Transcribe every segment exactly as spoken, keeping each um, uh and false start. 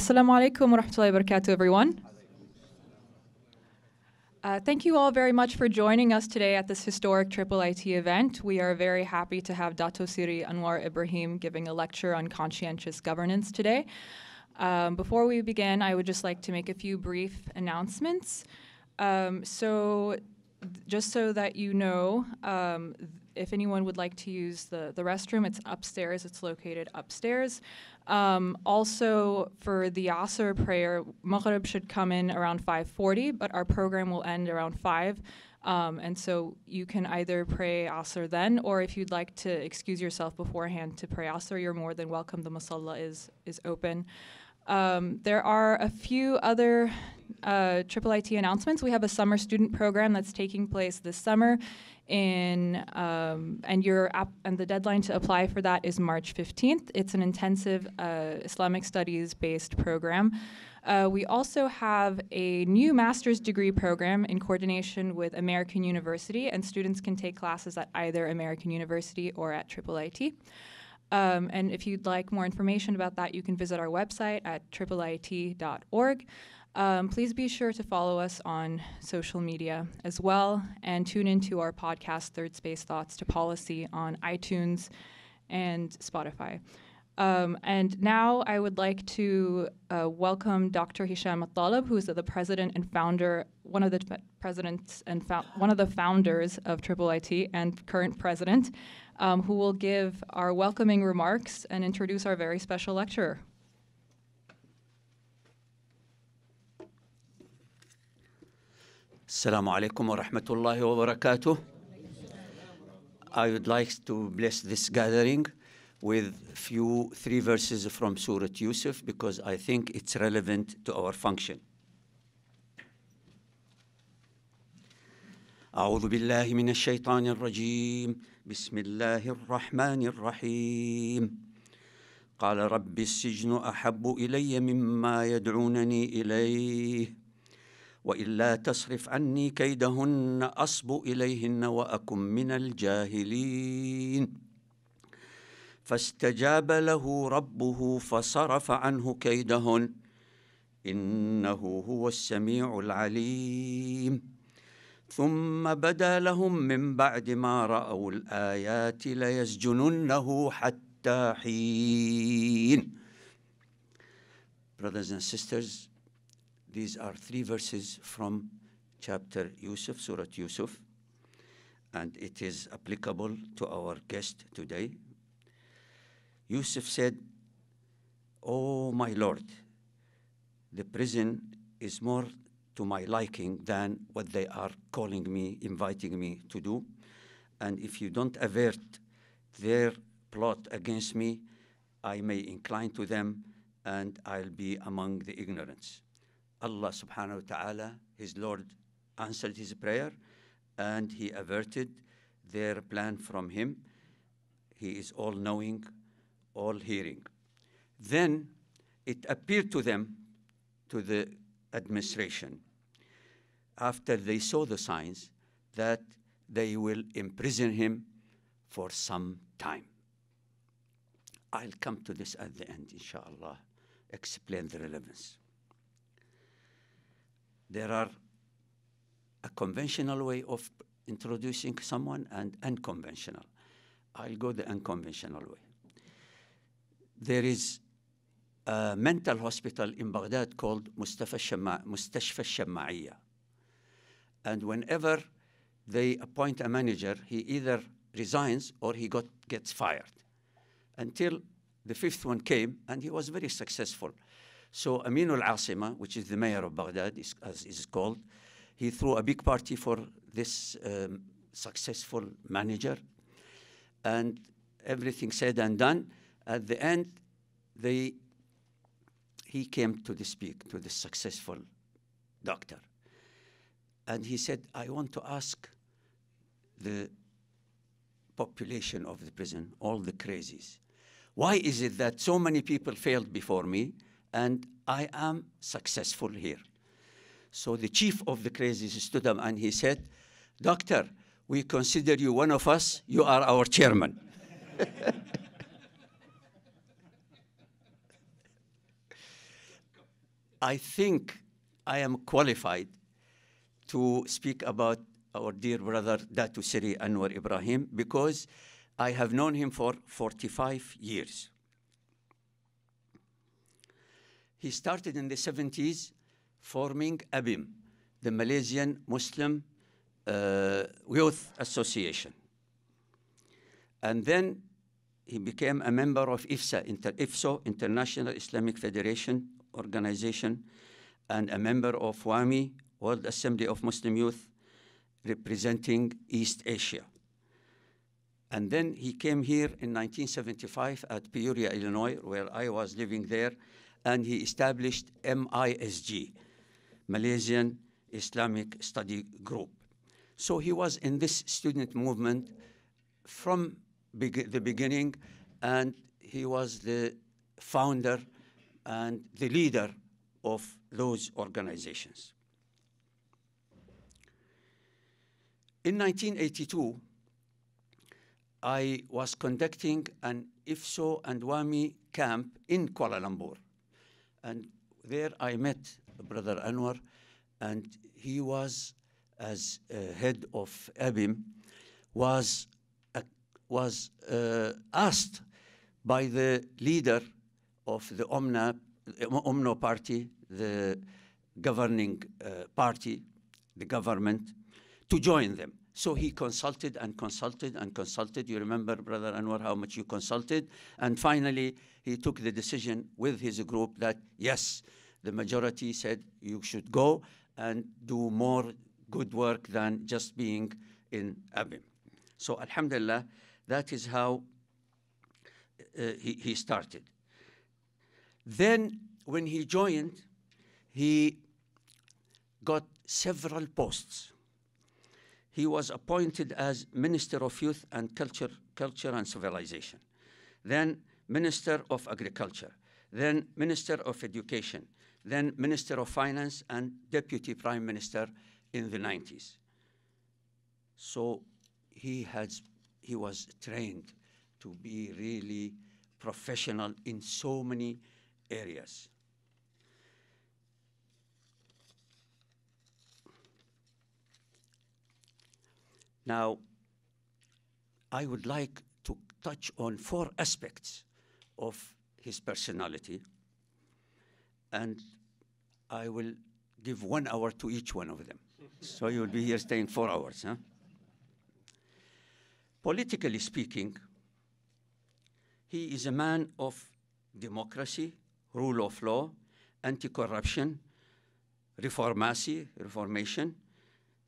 Assalamu alaikum wa rahmatullahi wa barakatuh, everyone. Uh, thank you all very much for joining us today at this historic I I I T event. We are very happy to have Dato Seri Anwar Ibrahim giving a lecture on conscientious governance today. Um, before we begin, I would just like to make a few brief announcements. Um, so, just so that you know, um, if anyone would like to use the, the restroom, it's upstairs, it's located upstairs. Um, also, for the Asr prayer, Maghrib should come in around five forty, but our program will end around five. Um, and so you can either pray Asr then, or if you'd like to excuse yourself beforehand to pray Asr, you're more than welcome. The Masalla is, is open. Um, there are a few other uh, I I I T announcements. We have a summer student program that's taking place this summer, in um, and your app, and the deadline to apply for that is March fifteenth. It's an intensive uh, Islamic studies-based program. Uh, we also have a new master's degree program in coordination with American University, and students can take classes at either American University or at I I I T. Um, and if you'd like more information about that, you can visit our website at I I I T dot org. Um, please be sure to follow us on social media as well, and tune into our podcast, Third Space Thoughts to Policy, on iTunes and Spotify. Um, and now I would like to uh, welcome Doctor Hisham At-Talab, who is the president and founder, one of the presidents and one of the founders of I I I T and current president, um, who will give our welcoming remarks and introduce our very special lecturer. Assalamu alaikum wa rahmatullahi wa barakatuh. I would like to bless this gathering with few three verses from Surat Yusuf, because I think it's relevant to our function. أعوذ بالله من الشيطان الرجيم بسم الله الرحمن الرحيم قال رب السجن أحب إلي مما يدعونني إليه وإلا تصرف عني كيدهن أصب إليهن وأكن من الجاهلين فاستجاب له ربه فصرف عنه كيدهن إنه هو السميع العليم ثم بدا لهم من بعد ما رأوا الآيات ليسجننه حتى حين. Brothers and sisters, these are three verses from chapter Yusuf, Surah Yusuf, and it is applicable to our guest today. Yusuf said, "Oh, my Lord, the prison is more to my liking than what they are calling me, inviting me to do. And if you don't avert their plot against me, I may incline to them and I'll be among the ignorance." Allah subhanahu wa ta'ala, his Lord, answered his prayer and he averted their plan from him. He is all-knowing, all hearing. Then it appeared to them, to the administration, after they saw the signs, that they will imprison him for some time. I'll come to this at the end, inshallah, explain the relevance. There are a conventional way of introducing someone and unconventional. I'll go the unconventional way. There is a mental hospital in Baghdad called Mustashfa Shamma'iyya. And whenever they appoint a manager, he either resigns or he got, gets fired. Until the fifth one came, and he was very successful. So Amin al-Asima, which is the mayor of Baghdad, is, as is called, he threw a big party for this um, successful manager. And everything said and done. At the end, they, he came to the speak to the successful doctor. And he said, "I want to ask the population of the prison, all the crazies, why is it that so many people failed before me and I am successful here?" So the chief of the crazies stood up and he said, "Doctor, we consider you one of us. You are our chairman." I think I am qualified to speak about our dear brother, Dato Seri Anwar Ibrahim, because I have known him for forty-five years. He started in the seventies forming A B I M, the Malaysian Muslim uh, Youth Association. And then he became a member of IFSA, Inter IFSO, International Islamic Federation Organization, and a member of WAMI, World Assembly of Muslim Youth, representing East Asia. And then he came here in nineteen seventy-five at Peoria, Illinois, where I was living there, and he established M I S G, Malaysian Islamic Study Group. So he was in this student movement from beg the beginning, and he was the founder and the leader of those organizations. In nineteen eighty-two, I was conducting an IFSO and WAMI camp in Kuala Lumpur. And there I met Brother Anwar, and he was, as uh, head of A B I M, was, uh, was uh, asked by the leader of the UMNO, UMNO party, the governing uh, party, the government, to join them. So he consulted and consulted and consulted. You remember, Brother Anwar, how much you consulted. And finally, he took the decision with his group that, yes, the majority said you should go and do more good work than just being in A B I M. So alhamdulillah, that is how uh, he, he started. Then when he joined, he got several posts. He was appointed as Minister of Youth and Culture, Culture and Civilization, then Minister of Agriculture, then Minister of Education, then Minister of Finance, and Deputy Prime Minister in the nineties. So he, has, he was trained to be really professional in so many areas. Now, I would like to touch on four aspects of his personality, and I will give one hour to each one of them. So you'll be here staying four hours. Huh? Politically speaking, he is a man of democracy, rule of law, anti-corruption, reformacy, reformation,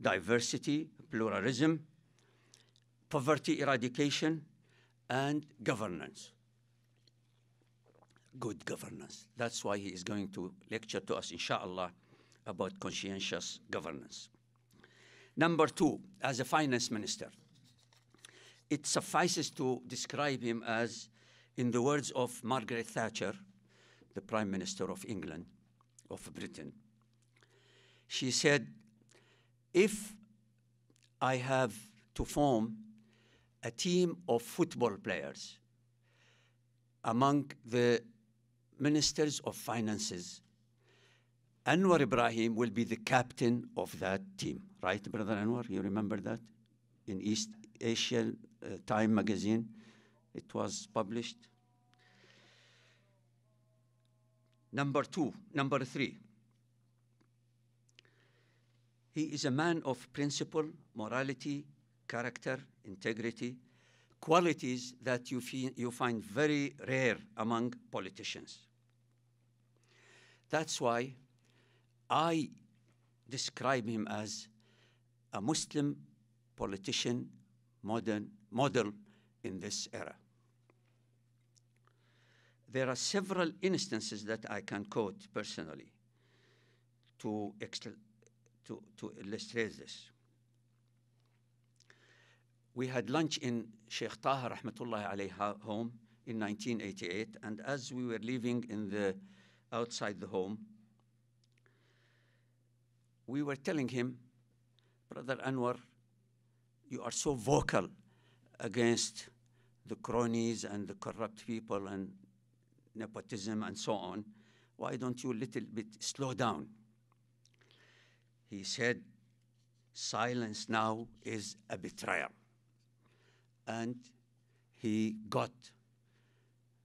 diversity, pluralism, poverty eradication, and governance. Good governance. That's why he is going to lecture to us, inshallah, about conscientious governance. Number two, as a finance minister, it suffices to describe him as, in the words of Margaret Thatcher, the Prime Minister of England, of Britain, she said, if I have to form a team of football players among the ministers of finances, Anwar Ibrahim will be the captain of that team. Right, Brother Anwar? You remember that? In East Asia uh, Time magazine, it was published. Number two, number three. He is a man of principle, morality, character, integrity, qualities that you, you find very rare among politicians. That's why I describe him as a Muslim politician modern model in this era. There are several instances that I can quote personally to explain. To, to illustrate this. We had lunch in Sheikh Taha Rahmatullahi Alayhi home in nineteen eighty-eight, and as we were leaving in the, outside the home, we were telling him, Brother Anwar, you are so vocal against the cronies and the corrupt people and nepotism and so on. why don't you a little bit slow down? He said, silence now is a betrayal. And he got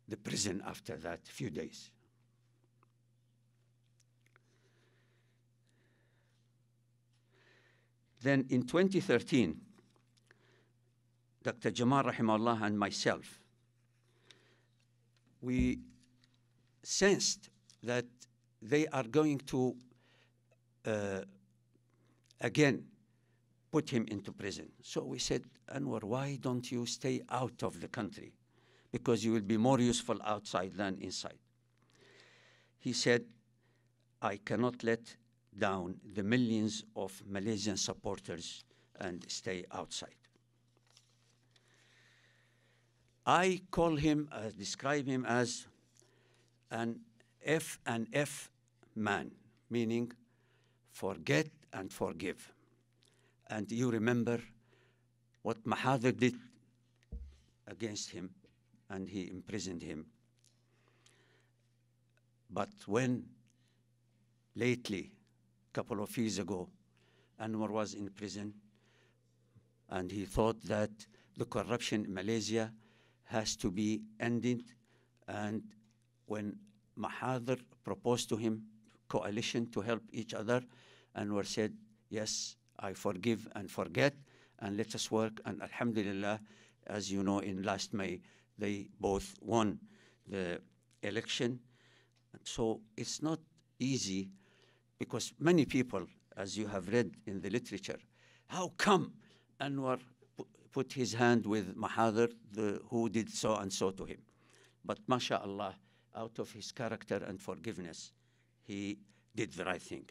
the prison after that few days. Then in twenty thirteen, Doctor Jamal rahimahullah and myself, we sensed that they are going to uh, again put him into prison. So we said, Anwar, why don't you stay out of the country? Because you will be more useful outside than inside. He said, I cannot let down the millions of Malaysian supporters and stay outside. I call him, uh, describe him as an F and F man, meaning forget and forgive. And you remember what Mahathir did against him, and he imprisoned him. But when lately, a couple of years ago, Anwar was in prison, and he thought that the corruption in Malaysia has to be ended, and when Mahathir proposed to him coalition to help each other, Anwar said, yes, I forgive and forget, and let us work, and alhamdulillah, as you know, in last May, they both won the election. So it's not easy, because many people, as you have read in the literature, how come Anwar put his hand with Mahathir, the, who did so and so to him? But mashallah, out of his character and forgiveness, he did the right thing.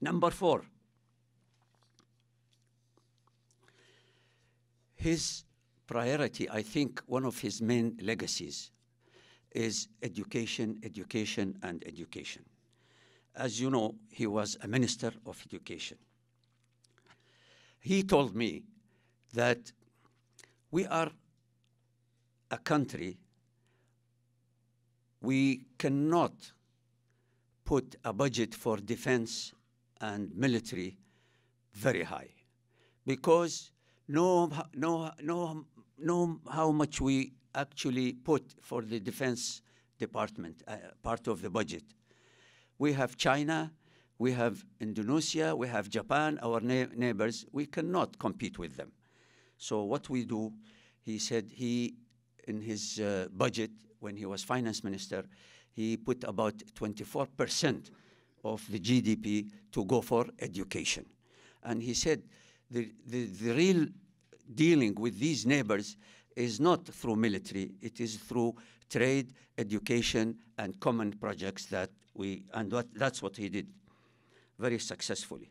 Number four, his priority, I think one of his main legacies is education, education, and education. As you know, he was a minister of education. He told me that we are a country, we cannot put a budget for defense and military very high, because no, no, no, know how much we actually put for the Defense Department, uh, part of the budget. We have China, we have Indonesia, we have Japan, our neighbors. We cannot compete with them. So what we do, he said he, in his uh, budget, when he was finance minister, he put about twenty-four percent of the G D P to go for education. And he said the, the, the real dealing with these neighbors is not through military, it is through trade, education, and common projects that we, and what, that's what he did very successfully.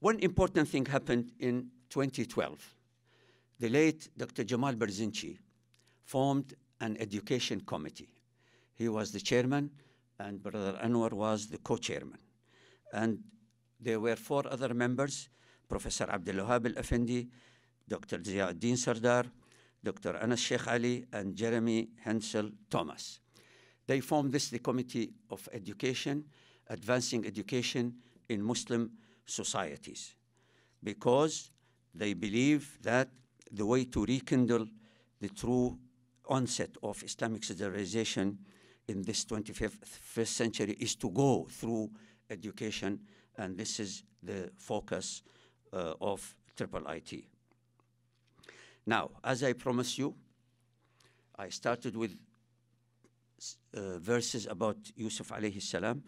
One important thing happened in twenty twelve. The late Doctor Jamal Barzinji formed an education committee. He was the chairman, and Brother Anwar was the co-chairman. And there were four other members, Professor Abdulwahab Al-Effendi, Doctor Ziauddin Sardar, Doctor Anas Sheikh Ali, and Jeremy Hensel Thomas. They formed this, the Committee of Education, Advancing Education in Muslim Societies, because they believe that the way to rekindle the true onset of Islamic civilization in this twenty-fifth century is to go through education, and this is the focus uh, of I I I T. Now, as I promised you, I started with uh, verses about Yusuf alayhi salam.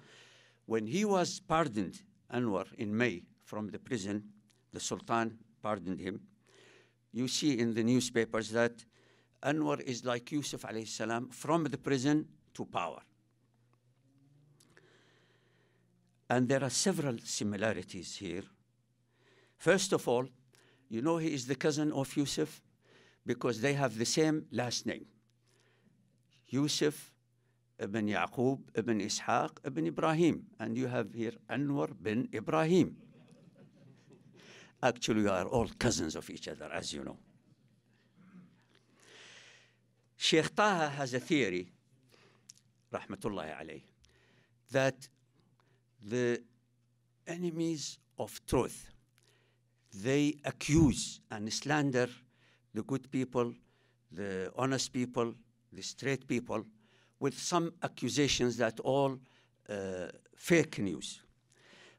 When he was pardoned, Anwar, in May from the prison, the Sultan pardoned him. You see in the newspapers that Anwar is like Yusuf alayhi salam, from the prison to power. And there are several similarities here. First of all, you know he is the cousin of Yusuf because they have the same last name. Yusuf ibn Yaqub ibn Ishaq ibn Ibrahim. And you have here Anwar bin Ibrahim. Actually, we are all cousins of each other, as you know. Sheikh Taha has a theory, rahmatullahi alayh, that the enemies of truth, they accuse and slander the good people, the honest people, the straight people, with some accusations that all uh, fake news.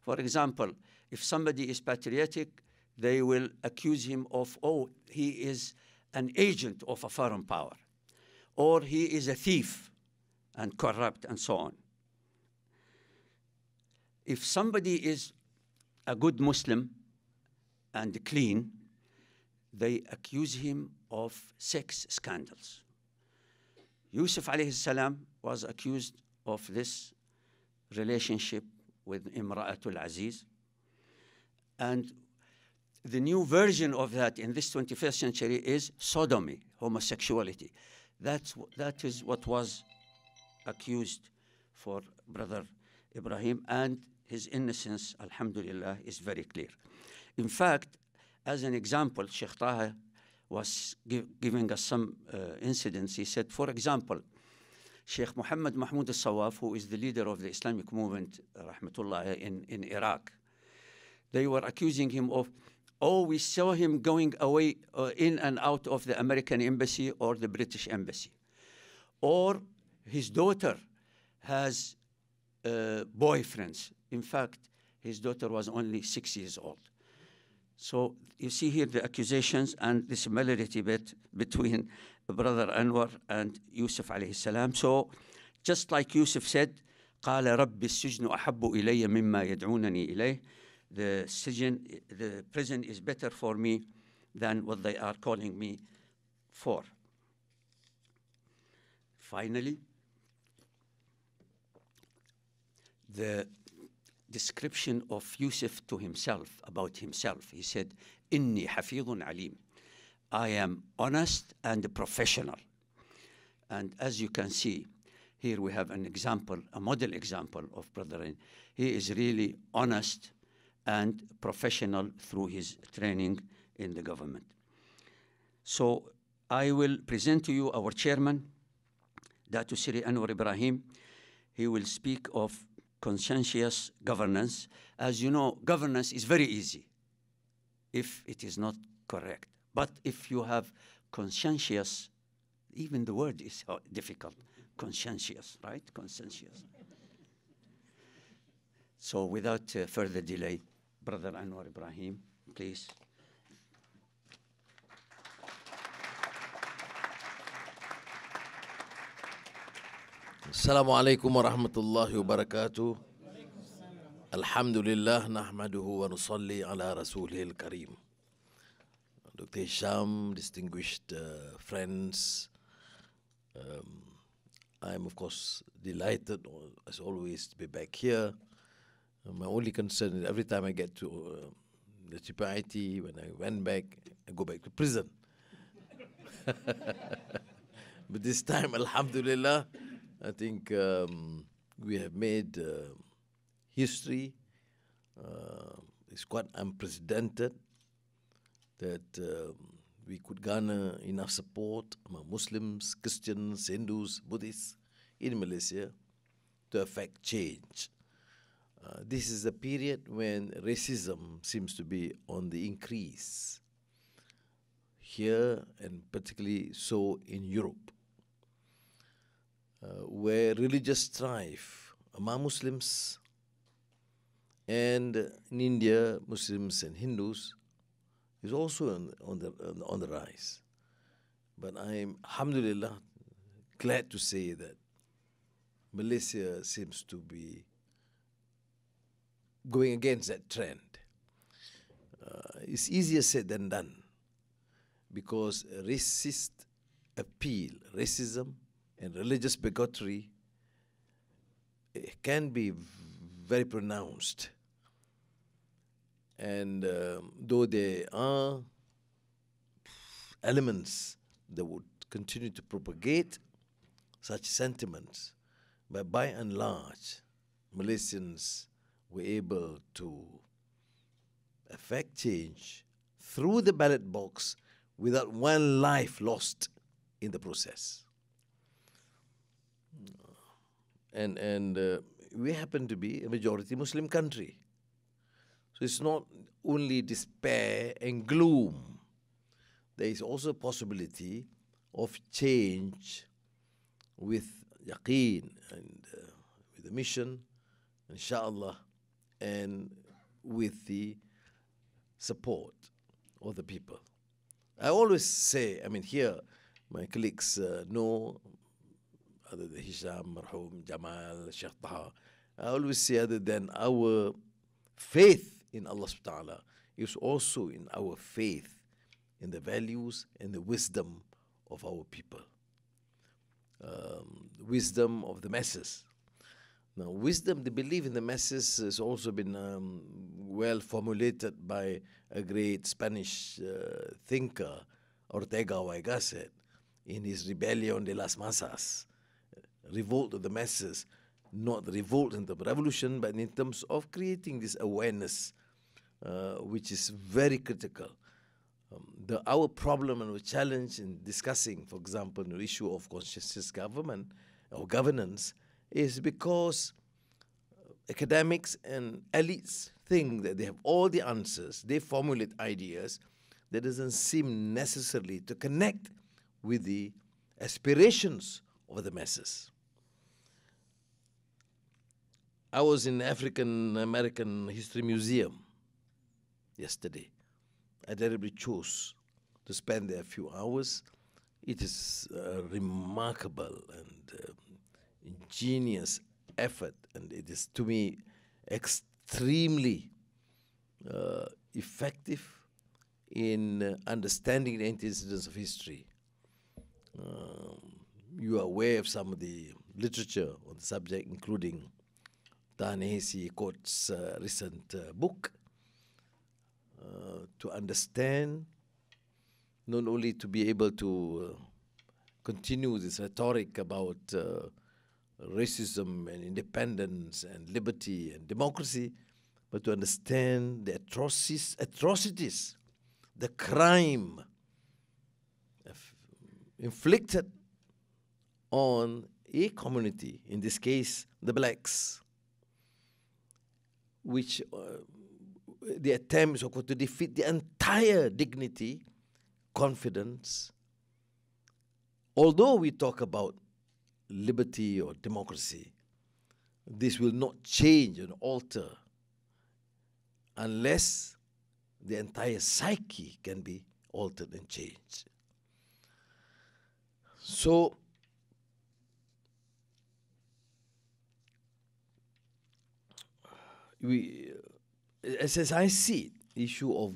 For example, if somebody is patriotic, they will accuse him of, oh, he is an agent of a foreign power, or he is a thief and corrupt and so on. If somebody is a good Muslim and clean, they accuse him of sex scandals. Yusuf alayhi salam was accused of this relationship with Imra'atul Aziz. And the new version of that in this twenty-first century is sodomy, homosexuality. That's, that is what was accused for Brother Ibrahim, and his innocence, alhamdulillah, is very clear. In fact, as an example, Sheikh Taha was give, giving us some uh, incidents. He said, for example, Sheikh Mohammed Mahmoud As-Sawaf, who is the leader of the Islamic movement, uh, rahmatullah, in, in Iraq, they were accusing him of, oh, we saw him going away uh, in and out of the American embassy or the British embassy. Or his daughter has uh, boyfriends. In fact, his daughter was only six years old. So you see here the accusations and the similarity bit between Brother Anwar and Yusuf alayhi salam. So just like Yusuf said, قَالَ رَبِّ السِّجْنُ أَحَبُّ إِلَيَّ مِمَّا يَدْعُونَنِي إِلَيْهِ. The prison, the prison is better for me than what they are calling me for. Finally, the description of Yusuf to himself, about himself. He said, Inni hafidun alim. I am honest and professional. And as you can see, here we have an example, a model example of Brother. He is really honest and professional through his training in the government. So I will present to you our chairman, Dato Seri Anwar Ibrahim. He will speak of conscientious governance. As you know, governance is very easy if it is not correct. But if you have conscientious, even the word is difficult, conscientious, right? Conscientious. So without uh, further delay, Brother Anwar Ibrahim, please. Assalamu alaikum wa rahmatullahi wa barakatuh. Alhamdulillah, nahmaduhu wa nusalli ala rasulihil kareem. Doctor Hisham, distinguished uh, friends, um, I'm of course delighted, as always, to be back here. My only concern is every time I get to uh, the Tripaiti, when I went back, I go back to prison. But this time, alhamdulillah, I think um, we have made uh, history. Uh, it's quite unprecedented that uh, we could garner enough support among Muslims, Christians, Hindus, Buddhists in Malaysia to affect change. Uh, this is a period when racism seems to be on the increase here, and particularly so in Europe, uh, where religious strife among Muslims, and in India, Muslims and Hindus, is also on, on, the, on the rise. But I am, alhamdulillah, glad to say that Malaysia seems to be going against that trend. Uh, it's easier said than done, because racist appeal, racism and religious bigotry can be very pronounced. And um, though there are elements that would continue to propagate such sentiments, but by and large, Malaysians were able to affect change through the ballot box without one life lost in the process. and and uh, we happen to be a majority Muslim country. So it's not only despair and gloom. There is also a possibility of change with yaqeen and uh, with the mission, inshallah, and with the support of the people. I always say, I mean, here, my colleagues uh, know, other than Hisham, Marhum, Jamal, Shaykh Taha, I always say, other than our faith in Allah subhanahu wa ta'ala, is also in our faith in the values and the wisdom of our people. Um, wisdom of the masses. Now, wisdom, the belief in the masses has also been um, well formulated by a great Spanish uh, thinker, Ortega y Gasset, in his Rebellion de las Masas, revolt of the masses, not revolt in the revolution, but in terms of creating this awareness, uh, which is very critical. Um, the, our problem and our challenge in discussing, for example, the issue of conscientious government or governance, is because academics and elites think that they have all the answers. They formulate ideas that doesn't seem necessarily to connect with the aspirations of the masses. I was in the African American History Museum yesterday. I deliberately chose to spend there a few hours. It is uh, remarkable and uh, ingenious effort, and it is to me extremely uh, effective in uh, understanding the antecedents of history. Um, you are aware of some of the literature on the subject, including Ta-Nehisi Coates' uh, recent uh, book, uh, to understand, not only to be able to uh, continue this rhetoric about uh, racism and independence and liberty and democracy, but to understand the atrocities, atrocities, the crime inflicted on a community, in this case, the blacks, which uh, the attempts are to defeat the entire dignity, confidence. Although we talk about liberty or democracy, this will not change and alter unless the entire psyche can be altered and changed. So, we, as, as I see it, issue of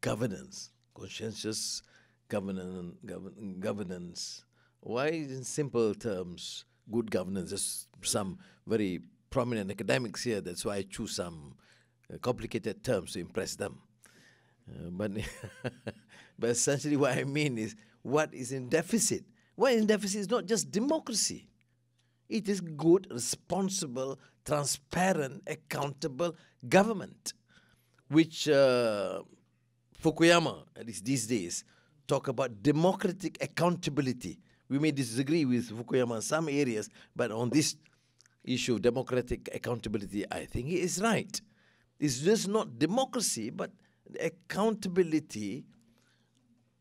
governance, conscientious governance, govern, governance, why, in simple terms, good governance? There's some very prominent academics here. That's why I choose some uh, complicated terms to impress them. Uh, but, but essentially what I mean is, what is in deficit? What is in deficit is not just democracy. It is good, responsible, transparent, accountable government, which uh, Fukuyama, at least these days, talk about democratic accountability. We may disagree with Fukuyama in some areas, but on this issue of democratic accountability, I think he is right. It's just not democracy, but the accountability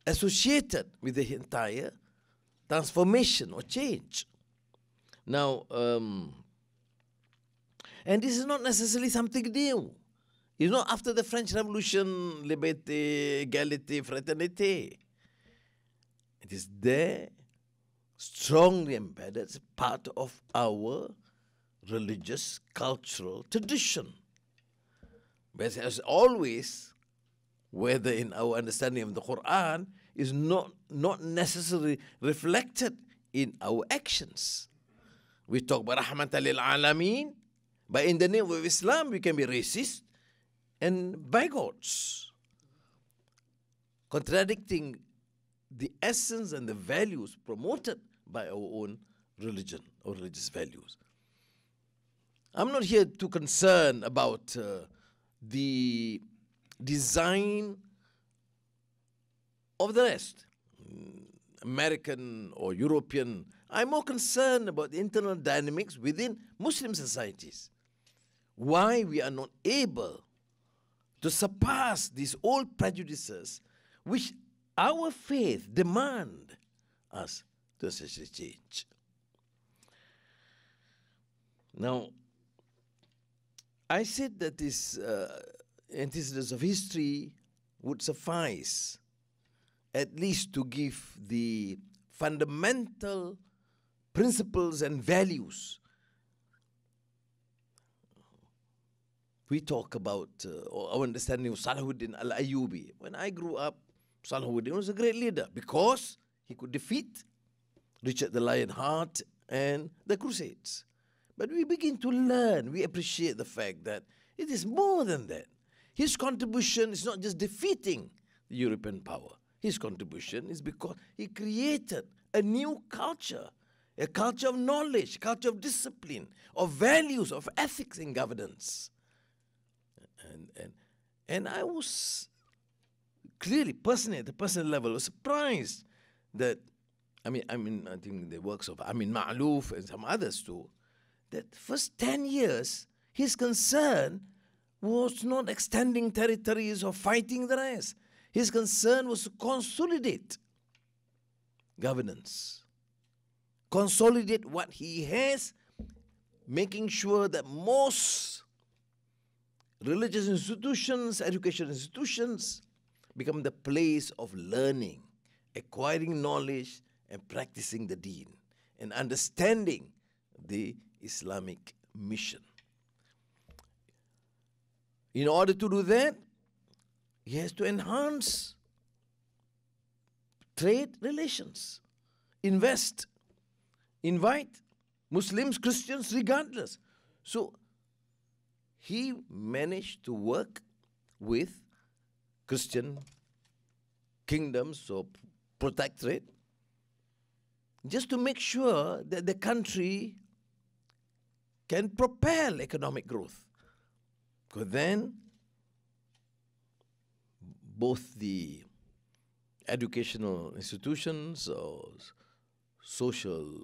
associated with the entire transformation or change. Now, um, and this is not necessarily something new. It's not after the French Revolution, liberté, égalité, fraternité. It is there, strongly embedded as part of our religious, cultural tradition. But as always, whether in our understanding of the Quran, is not, not necessarily reflected in our actions. We talk about rahmatan lil alamin, but in the name of Islam, we can be racist and bigots, contradicting the essence and the values promoted by our own religion or religious values. I'm not here too concerned about uh, the design of the rest, American or European. I'm more concerned about the internal dynamics within Muslim societies. Why we are not able to surpass these old prejudices which our faith demand us to essentially change. Now, I said that this uh, antecedents of history would suffice at least to give the fundamental principles and values we talk about, uh, our understanding of Salahuddin Al-Ayubi. When I grew up, Salahuddin was a great leader because he could defeat Richard the Lionheart and the Crusades. But we begin to learn, we appreciate the fact that it is more than that. His contribution is not just defeating the European power. His contribution is because he created a new culture, a culture of knowledge, culture of discipline, of values, of ethics in governance. And, and, and I was clearly, personally, at the personal level, was surprised that, I mean, I mean, I think the works of Amin Ma'alouf and some others too, that the first ten years, his concern was not extending territories or fighting the rest. His concern was to consolidate governance, consolidate what he has, making sure that most religious institutions, educational institutions, become the place of learning, acquiring knowledge, and practicing the deen, and understanding the Islamic mission. In order to do that, he has to enhance trade relations, invest, invite Muslims, Christians, regardless. So he managed to work with Christian kingdoms or protectorate just to make sure that the country can propel economic growth. Because then both the educational institutions or social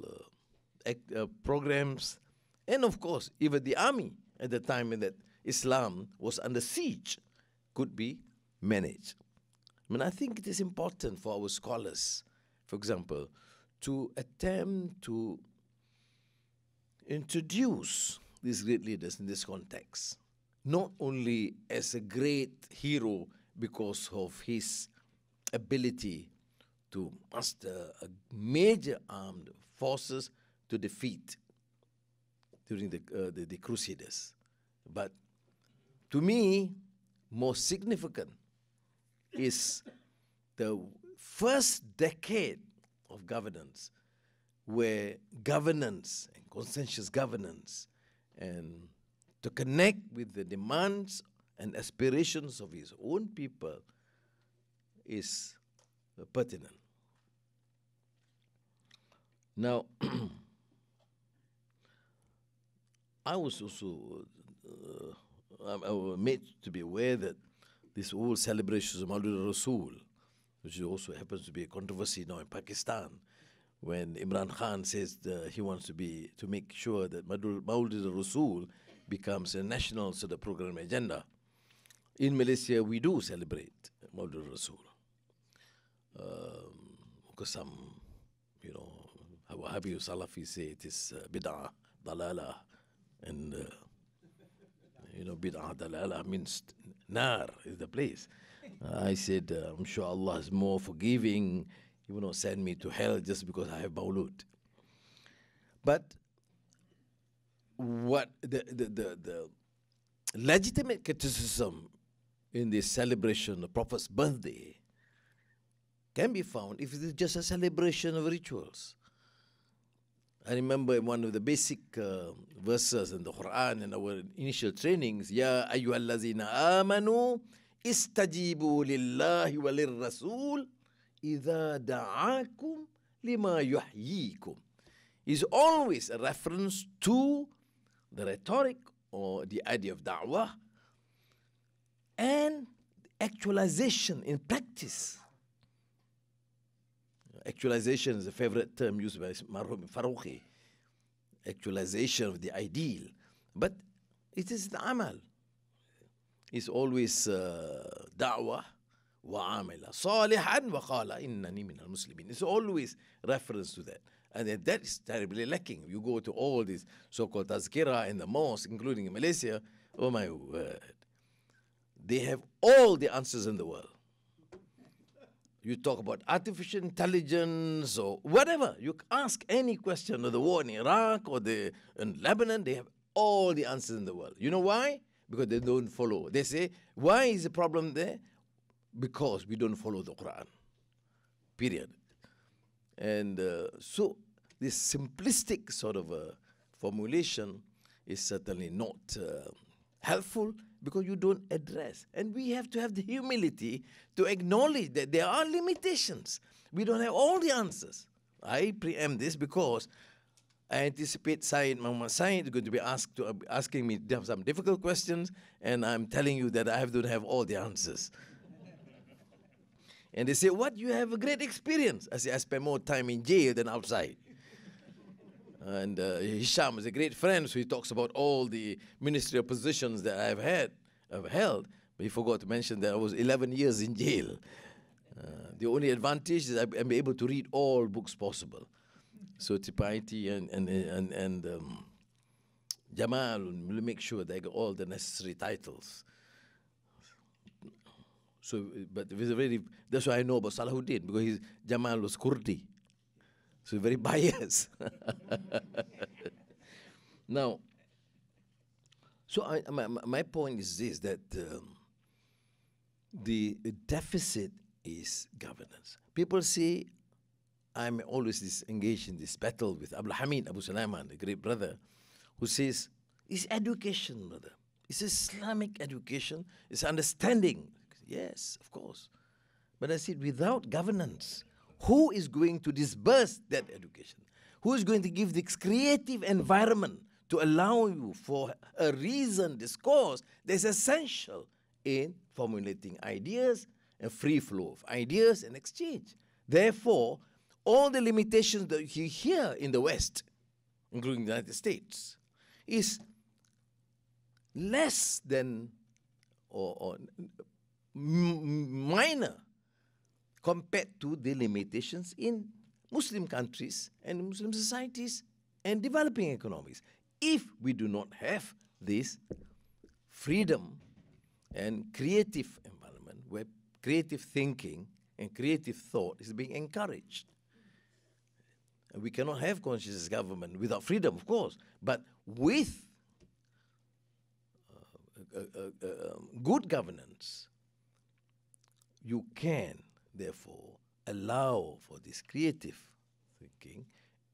uh, uh, programs, and of course even the army at the time that Islam was under siege, could be managed. I mean, I think it is important for our scholars, for example, to attempt to introduce these great leaders in this context, not only as a great hero because of his ability to muster a major armed forces to defeat during the, uh, the, the Crusaders, but to me, more significant is the first decade of governance, where governance and consensus governance, and to connect with the demands and aspirations of his own people, is uh, pertinent. Now, I was also uh, I, I was made to be aware that this whole celebration of Maulid Rasul, which also happens to be a controversy now in Pakistan, when Imran Khan says that he wants to be to make sure that Maulid Rasul becomes a national sort of program agenda. In Malaysia, we do celebrate Maulid Rasul. Um, because some, you know, Wahhabi or Salafi say it is uh, bid'ah, dalala, and, uh, you know, bid'ah, dalala means nar is the place. Uh, I said, uh, I'm sure Allah is more forgiving. He will not send me to hell just because I have Maulud. But what the, the, the, the legitimate criticism in this celebration of Prophet's birthday can be found if it is just a celebration of rituals. I remember one of the basic uh, verses in the Quran in our initial trainings, Ya ayyuhallazina amanu istajibu lillahi walir rasul idha da'akum lima yuhyikum, is always a reference to the rhetoric or the idea of da'wah and actualization in practice. Actualization is a favorite term used by Marhum Farouqi. Actualization of the ideal. But it is the amal. It's always uh, da'wah wa amila. Salihan wa qala innani min al-muslimin. It's always reference to that. And then that is terribly lacking. You go to all these so-called tazkirah in the mosque, including in Malaysia. Oh my word. They have all the answers in the world. You talk about artificial intelligence or whatever. You ask any question of the war in Iraq or the in Lebanon, they have all the answers in the world. You know why? Because they don't follow. They say, why is the problem there? Because we don't follow the Quran. Period. And uh, so this simplistic sort of uh, formulation is certainly not uh, helpful, because you don't address. And we have to have the humility to acknowledge that there are limitations. We don't have all the answers. I preempt this because I anticipate Syed Muhammad Syed is going to be asked to, uh, asking me some difficult questions, and I'm telling you that I don't have all the answers. And they say, what, you have a great experience. I say, I spend more time in jail than outside. And uh, Hisham is a great friend, so he talks about all the ministerial positions that I've had, I've held. But he forgot to mention that I was eleven years in jail. Uh, the only advantage is I'm able to read all books possible. So Tripaiti and, and, and, and um, Jamal will make sure they got all the necessary titles. So, but it was a very, that's why I know about Salahuddin, because he's, Jamal was Kurdi. So very biased. Now, so I, my, my point is this, that um, the deficit is governance. People say, I'm always this engaged in this battle with Abdul Hamid Abu Sulaiman, the great brother, who says, it's education, brother. It's Islamic education. It's understanding. Yes, of course. But I said, without governance, who is going to disburse that education? Who is going to give this creative environment to allow you for a reasoned discourse that's essential in formulating ideas and free flow of ideas and exchange? Therefore, all the limitations that you hear in the West, including the United States, is less than or, or minor compared to the limitations in Muslim countries and Muslim societies and developing economies, if we do not have this freedom and creative environment where creative thinking and creative thought is being encouraged. And we cannot have conscious government without freedom, of course, but with uh, uh, uh, uh, good governance, you can therefore allow for this creative thinking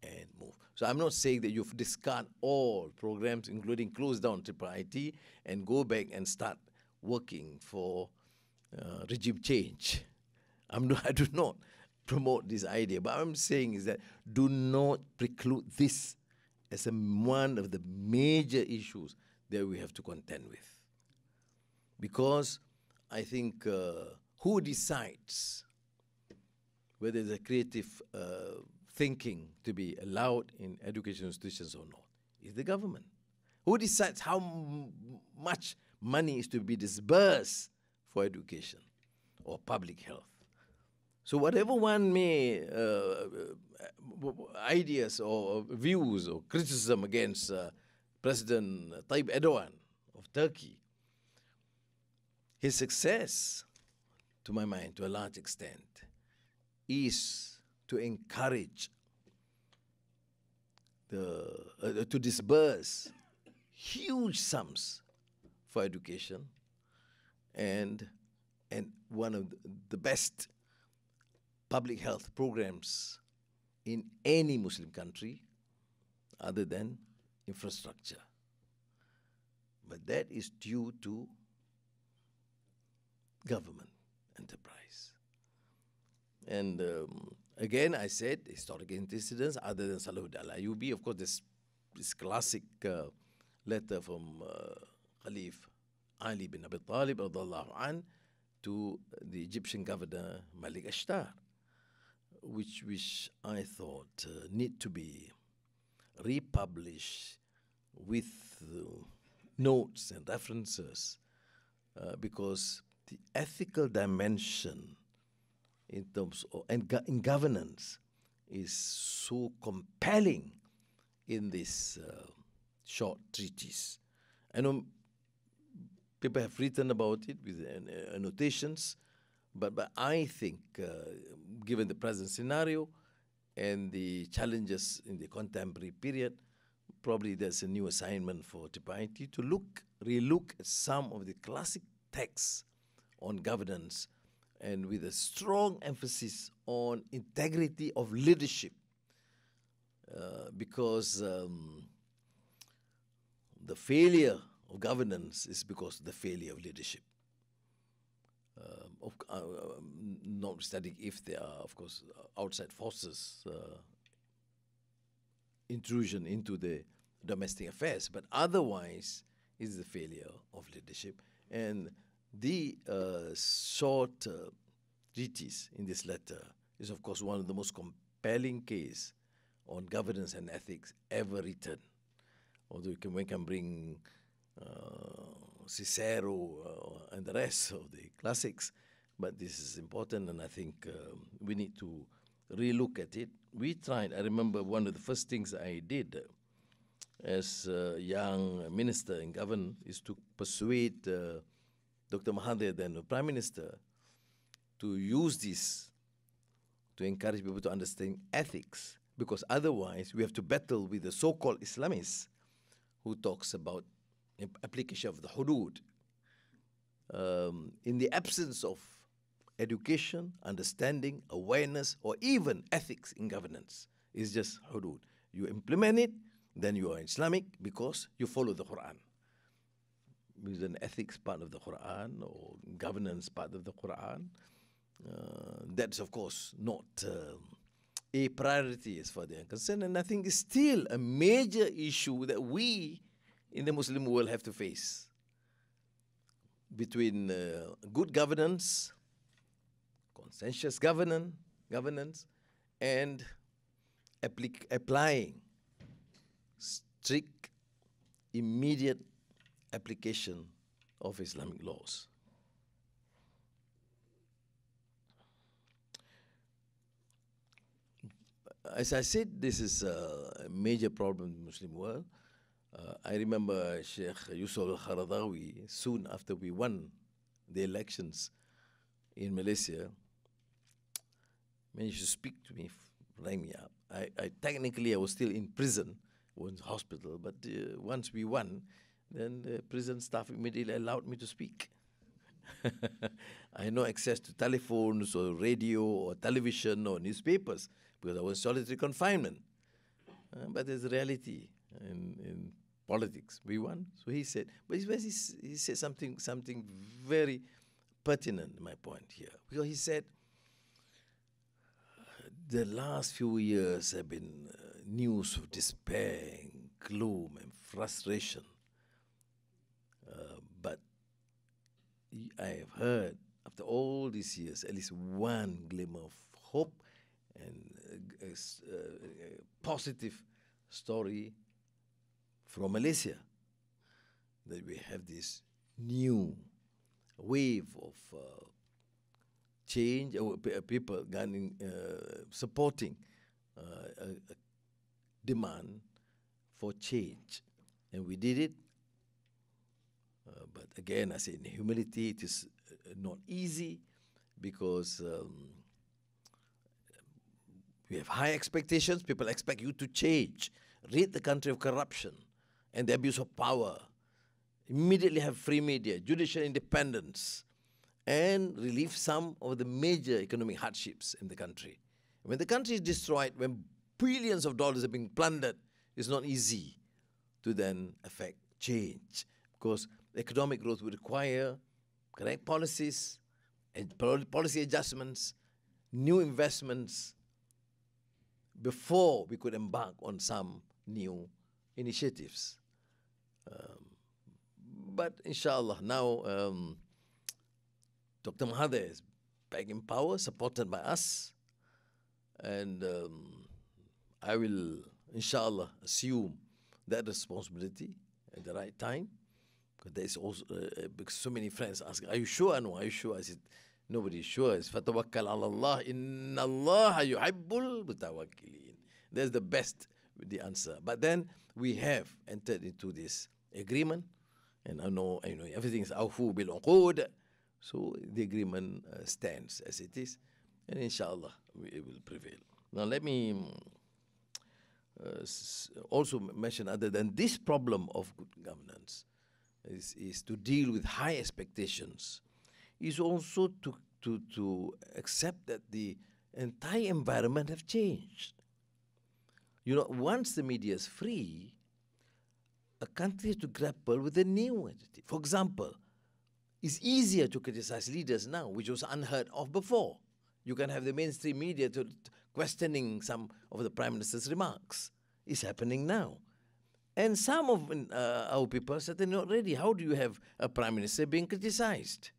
and move. So I'm not saying that you've discard all programs, including close down Tripaiti, and go back and start working for uh, regime change. I'm not, I do not promote this idea. But what I'm saying is that do not preclude this as a, one of the major issues that we have to contend with. Because I think uh, who decides whether there's a creative uh, thinking to be allowed in educational institutions or not, is the government. Who decides how m much money is to be disbursed for education or public health? So whatever one may, uh, ideas or views or criticism against uh, President Tayyip Erdoğan of Turkey, his success, to my mind, to a large extent, is to encourage, the, uh, to disburse huge sums for education, and, and one of the best public health programs in any Muslim country other than infrastructure. But that is due to government enterprise. And um, again, I said historic incidents other than Salahuddin Al-Ayubi. Of course, this, this classic uh, letter from uh, Khalif Ali bin Abi Talib an, to the Egyptian governor Malik Ashtar, which which I thought uh, need to be republished with uh, notes and references, uh, because the ethical dimension in terms of and go in governance is so compelling in this uh, short treatise. I know people have written about it with uh, annotations, but but I think, uh, given the present scenario and the challenges in the contemporary period, probably there's a new assignment for Tripaiti to look, relook at some of the classic texts on governance, and with a strong emphasis on integrity of leadership, uh, because um, the failure of governance is because of the failure of leadership. Uh, of, uh, notwithstanding if there are, of course, outside forces, uh, intrusion into the domestic affairs, but otherwise is the failure of leadership. And the uh, short uh, treatise in this letter is, of course, one of the most compelling case on governance and ethics ever written. Although we can, we can bring uh, Cicero uh, and the rest of the classics, but this is important, and I think um, we need to relook at it. We tried, I remember one of the first things I did uh, as a young minister in government is to persuade uh, Doctor Mahathir, then the Prime Minister, to use this to encourage people to understand ethics, because otherwise we have to battle with the so-called Islamists who talks about application of the hudud um, in the absence of education, understanding, awareness, or even ethics in governance. It's just hudud. You implement it, then you are Islamic because you follow the Quran. With an ethics part of the Quran or governance part of the Quran, uh, that's of course not uh, a priority as far as they are concerned, and I think it's still a major issue that we in the Muslim world have to face between uh, good governance, conscientious governance, governance, and applic applying strict, immediate application of Islamic laws. As I said, this is a major problem in the Muslim world. Uh, I remember Sheikh Yusuf al-Qaradawi, soon after we won the elections in Malaysia, managed to speak to me, rang me up. I, I, technically, I was still in prison, was in hospital, but uh, once we won, then the prison staff immediately allowed me to speak. I had no access to telephones or radio or television or newspapers because I was in solitary confinement. Uh, but there's a reality in, in politics. We won. So he said, but he, he said something, something very pertinent, my point here. Because he said, the last few years have been uh, news of despair and gloom and frustration. Uh, but I have heard, after all these years, at least one glimmer of hope and a, a, a positive story from Malaysia, that we have this new wave of uh, change, or uh, people gunning, uh, supporting uh, a, a demand for change. And we did it. Uh, but again, I say in humility, it is uh, not easy because um, we have high expectations. People expect you to change, rid the country of corruption and the abuse of power, immediately have free media, judicial independence, and relieve some of the major economic hardships in the country. When the country is destroyed, when billions of dollars are being plundered, it's not easy to then affect change, because economic growth would require correct policies, and policy adjustments, new investments, before we could embark on some new initiatives. Um, but inshallah, now um, Doctor Mahathir is back in power, supported by us. And um, I will, inshallah, assume that responsibility at the right time. Because there is also uh, because so many friends ask, "Are you sure, Anwar? Are you sure?" I said, "Nobody is sure." It's "Fatawakkal ala Allah, inna Allah yuhibbul mutawakkilin." That's the best with the answer. But then we have entered into this agreement, and I know, I know everything is awfu bil uqud, so the agreement uh, stands as it is, and inshallah it will prevail. Now let me uh, also mention, other than this problem of good governance, is, is to deal with high expectations, is also to to to accept that the entire environment have changed. You know, once the media is free, a country has to grapple with a new entity. For example, it's easier to criticize leaders now, which was unheard of before. You can have the mainstream media to, to questioning some of the Prime Minister's remarks. It's happening now. And some of uh, our people said they're not ready. How do you have a Prime Minister being criticized?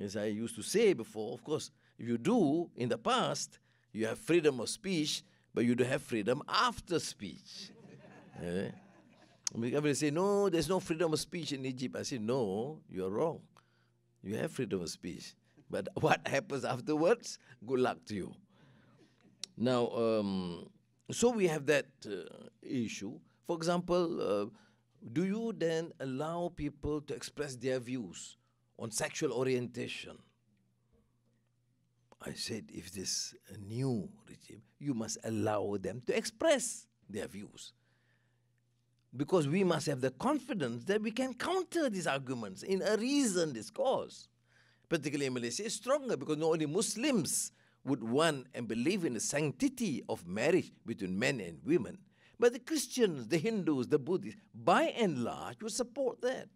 As I used to say before, of course, if you do, in the past, you have freedom of speech, but you don't have freedom after speech. Yeah. They say, no, there's no freedom of speech in Egypt. I say, no, you're wrong. You have freedom of speech. But what happens afterwards, good luck to you. Now, um, so we have that uh, issue. For example, uh, do you then allow people to express their views on sexual orientation? I said, if this is a new regime, you must allow them to express their views. Because we must have the confidence that we can counter these arguments in a reasoned discourse. Particularly in Malaysia, it's stronger because not only Muslims would want and believe in the sanctity of marriage between men and women, but the Christians, the Hindus, the Buddhists, by and large, would support that.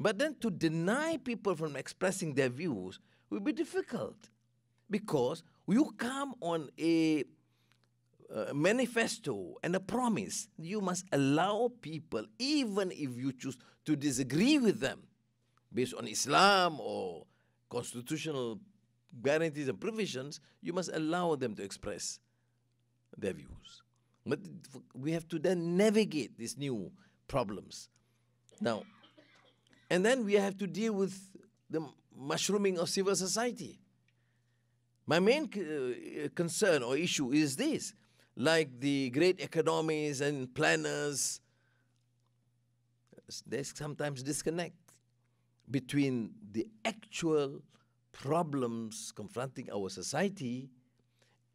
But then to deny people from expressing their views would be difficult, because you come on a A manifesto and a promise. You must allow people, even if you choose to disagree with them, based on Islam or constitutional guarantees and provisions, you must allow them to express their views. But we have to then navigate these new problems. Now, and then we have to deal with the mushrooming of civil society. My main uh, concern or issue is this. Like the great economies and planners, there's sometimes disconnect between the actual problems confronting our society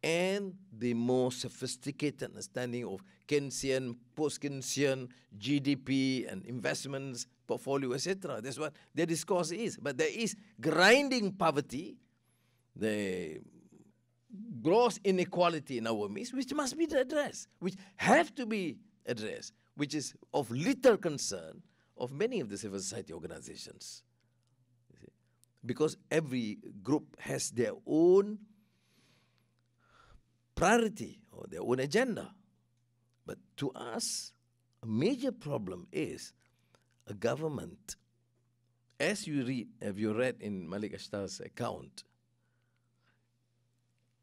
and the more sophisticated understanding of Keynesian, post-Keynesian, G D P and investments, portfolio, et cetera. That's what their discourse is. But there is grinding poverty, the gross inequality in our midst, which must be addressed, which have to be addressed, which is of little concern of many of the civil society organizations. You see? Because every group has their own priority or their own agenda. But to us, a major problem is a government, as you read, have you read in Malik Ashtar's account,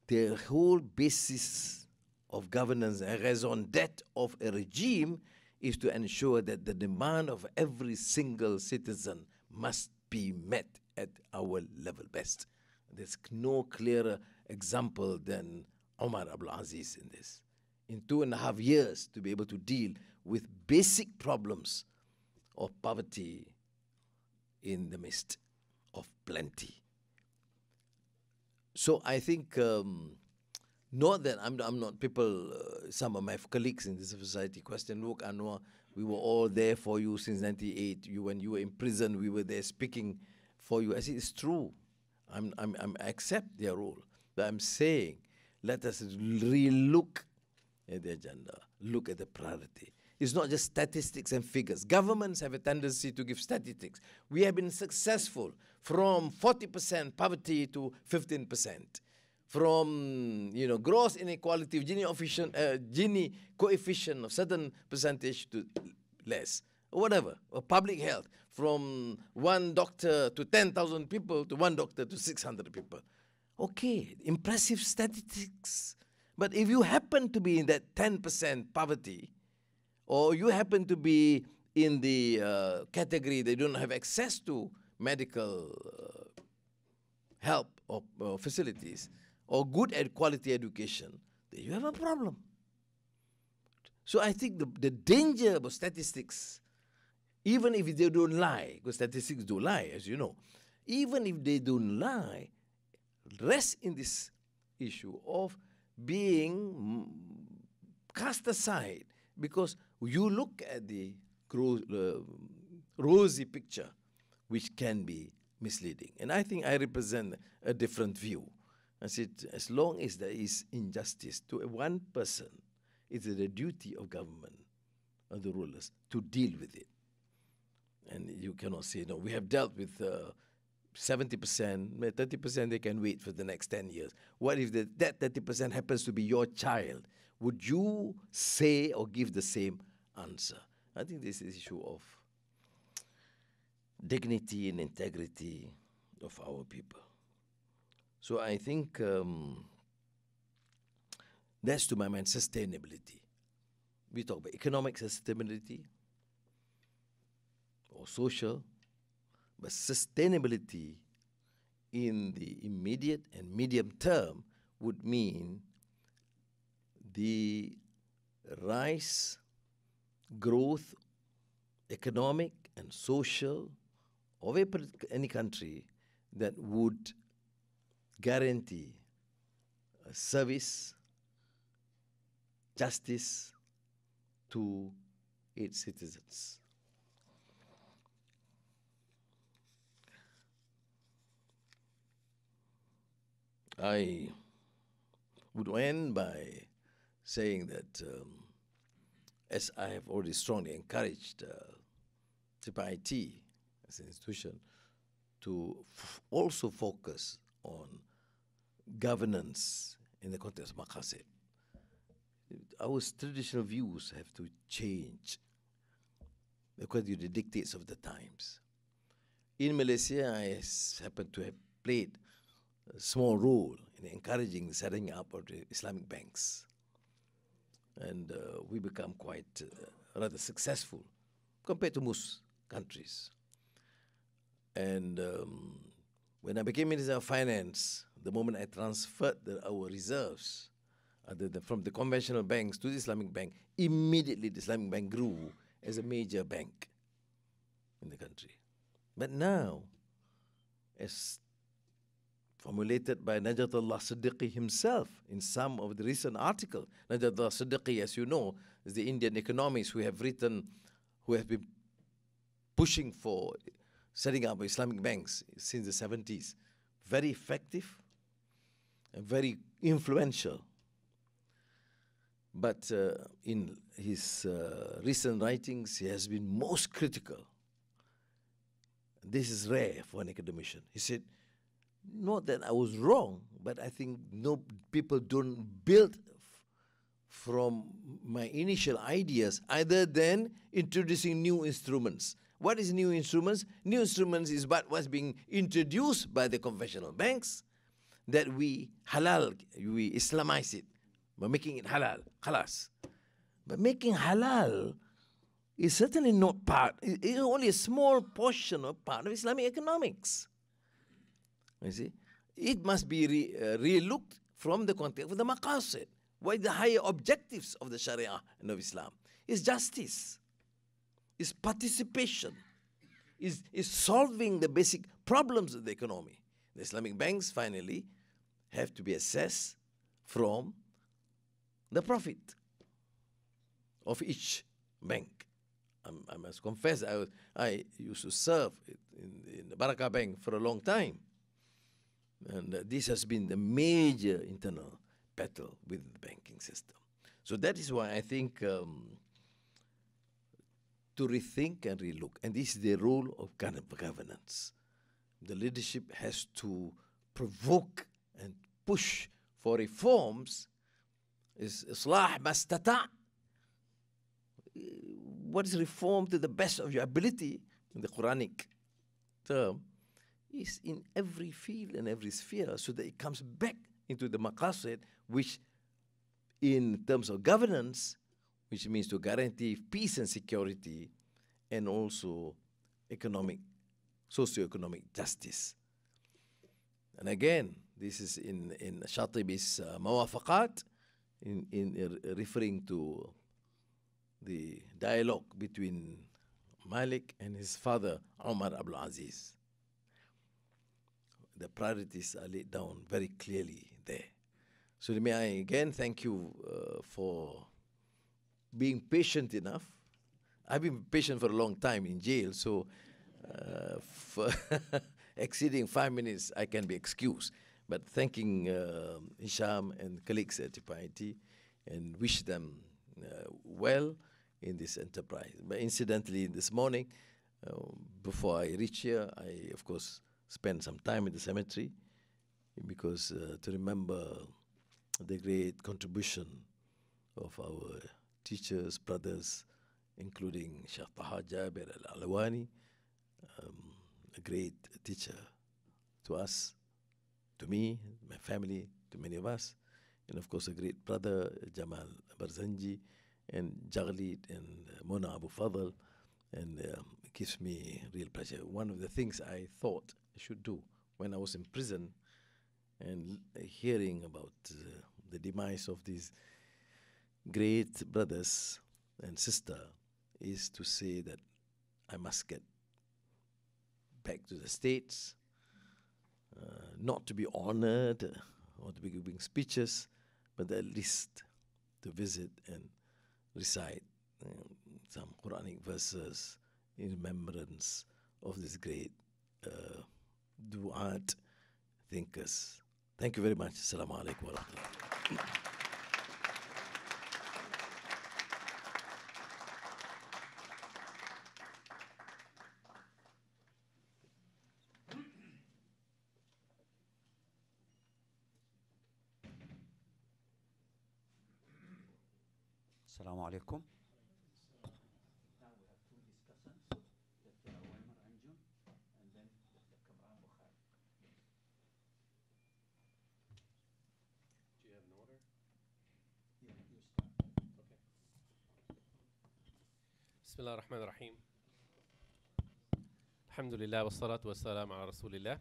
the whole basis of governance and raison d'etre of a regime is to ensure that the demand of every single citizen must be met at our level best. There's no clearer example than Omar Abdul Aziz in this. In two and a half years, to be able to deal with basic problems of poverty in the midst of plenty. So I think, um, not that I'm, I'm not, people, uh, some of my colleagues in the civil society question, look, Anwar, we were all there for you since ninety-eight. You, when you were in prison, we were there speaking for you. I say, it's true. I'm, I'm, I'm, I accept their role. But I'm saying, let us re-look at the agenda, look at the priority. It's not just statistics and figures. Governments have a tendency to give statistics. We have been successful from forty percent poverty to fifteen percent. From, you know, gross inequality of Gini, uh, Gini coefficient of certain percentage to less. Or whatever. Or public health. From one doctor to ten thousand people to one doctor to six hundred people. Okay, impressive statistics. But if you happen to be in that ten percent poverty, or you happen to be in the uh, category they don't have access to medical uh, help or uh, facilities, or good ed quality education, then you have a problem. So I think the, the danger of statistics, even if they don't lie, because statistics do lie, as you know, even if they don't lie, rest in this issue of being cast aside because you look at the gro uh, rosy picture, which can be misleading. And I think I represent a different view. I said, as long as there is injustice to one person, it's the duty of government and the rulers to deal with it. And you cannot say, no, we have dealt with uh, seventy percent, thirty percent they can wait for the next ten years. What if the, that thirty percent happens to be your child? Would you say or give the same answer? I think this is the issue of dignity and integrity of our people. So I think um, that's, to my mind, sustainability. We talk about economic sustainability or social, but sustainability in the immediate and medium term would mean the rise, growth, economic and social of any country that would guarantee a service, justice to its citizens. I would end by saying that, um, as I have already strongly encouraged uh, Tripaiti as an institution to f also focus on governance in the context of Maqasid, our traditional views have to change according to the dictates of the times. In Malaysia, I happen to have played a small role in encouraging the setting up of the Islamic banks. And uh, we become quite uh, rather successful compared to most countries. And um, when I became Minister of Finance, the moment I transferred the, our reserves uh, the, the, from the conventional banks to the Islamic Bank, immediately the Islamic Bank grew as a major bank in the country. But now, as formulated by Najatullah Siddiqui himself in some of the recent articles. Najatullah Siddiqui, as you know, is the Indian economist who have written, who have been pushing for setting up Islamic banks since the seventies. Very effective and very influential. But uh, in his uh, recent writings, he has been most critical. This is rare for an academician. He said, not that I was wrong, but I think no people don't build from my initial ideas other than introducing new instruments. What is new instruments? New instruments is what was being introduced by the conventional banks that we halal, we Islamize it by making it halal, halas. But making halal is certainly not part, it's only a small portion or part of Islamic economics. You see, it must be re, uh, re-looked from the context of the maqasid. What are the higher objectives of the Sharia and of Islam? It's justice, it's participation, it's, it's solving the basic problems of the economy. The Islamic banks finally have to be assessed from the profit of each bank. I'm, I must confess, I, I used to serve in, in the Barakah Bank for a long time. And uh, this has been the major internal battle with the banking system. So that is why I think um, to rethink and relook, and this is the role of governance. The leadership has to provoke and push for reforms. Is islah mastata'. What is reform to the best of your ability in the Quranic term? is in every field and every sphere, so that it comes back into the maqasid, which in terms of governance, which means to guarantee peace and security, and also economic, socio-economic justice. And again, this is in, in Shatibi's uh, Mawafaqat, in, in uh, referring to the dialogue between Malik and his father, Omar Abdul Aziz. The priorities are laid down very clearly there. So may I again thank you uh, for being patient enough. I've been patient for a long time in jail, so uh, for exceeding five minutes, I can be excused. But thanking uh, Hisham and colleagues at Tripaiti, and wish them uh, well in this enterprise. But incidentally, this morning, uh, before I reach here, I, of course, spent some time in the cemetery, because uh, to remember the great contribution of our teachers, brothers, including Shaykh Taha Jabir al-Alwani, um, a great teacher to us, to me, my family, to many of us, and of course a great brother, Jamal Barzinji, and Jaglit, and uh, Mona Abu Fadl, and um, it gives me real pleasure. One of the things I thought I should do when I was in prison, and hearing about uh, the demise of these great brothers and sister, is to say that I must get back to the States, uh, not to be honored or to be giving speeches, but at least to visit and recite um, some Quranic verses in remembrance of this great uh, du'at thinkers. Thank you very much. Assalamu alaikum wa rahmatullah. Assalamu alaikum. Now we have two discussants, Doctor Omer Anjum and then Doctor Kamran Bukhari. Do you have an order? Yeah, you start. Okay. Bismillah ar-Rahman ar-Rahim. Alhamdulillah wa salatu wa salam ala Rasulillah.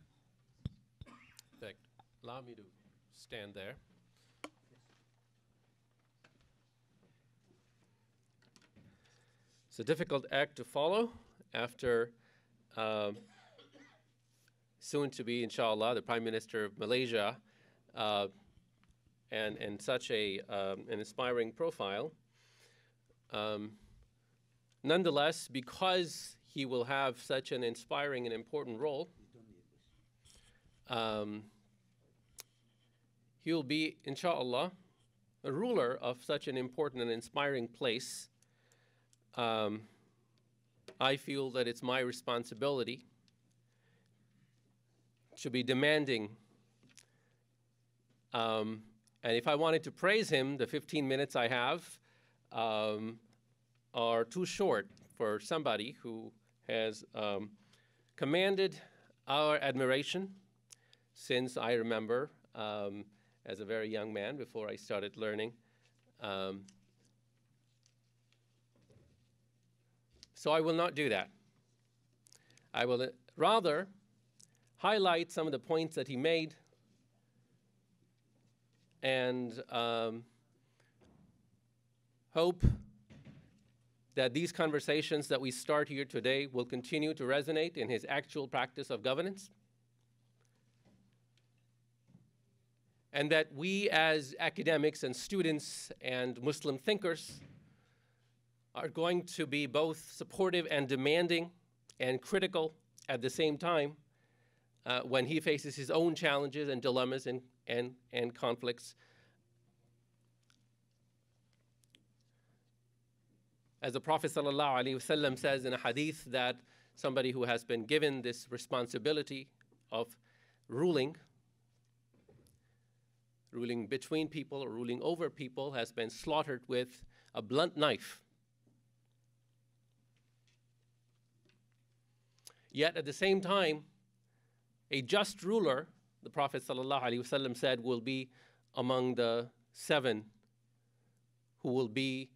In fact, allow me to stand there. It's a difficult act to follow after um, soon to be, inshallah, the Prime Minister of Malaysia uh, and, and such a, um, an inspiring profile. Um, nonetheless, because he will have such an inspiring and important role, um, he will be, inshallah, a ruler of such an important and inspiring place. Um, I feel that it's my responsibility to be demanding. Um, and if I wanted to praise him, the fifteen minutes I have um, are too short for somebody who has um, commanded our admiration since I remember um, as a very young man before I started learning. Um, So I will not do that. I will uh, rather highlight some of the points that he made and um, hope that these conversations that we start here today will continue to resonate in his actual practice of governance, and that we as academics and students and Muslim thinkers are going to be both supportive and demanding and critical at the same time uh, when he faces his own challenges and dilemmas and, and, and conflicts. As the Prophet sallallahu alaihi wasallam says in a hadith, that somebody who has been given this responsibility of ruling, ruling between people or ruling over people, has been slaughtered with a blunt knife. Yet at the same time, A just ruler, the Prophet ﷺ said, will be among the seven who will be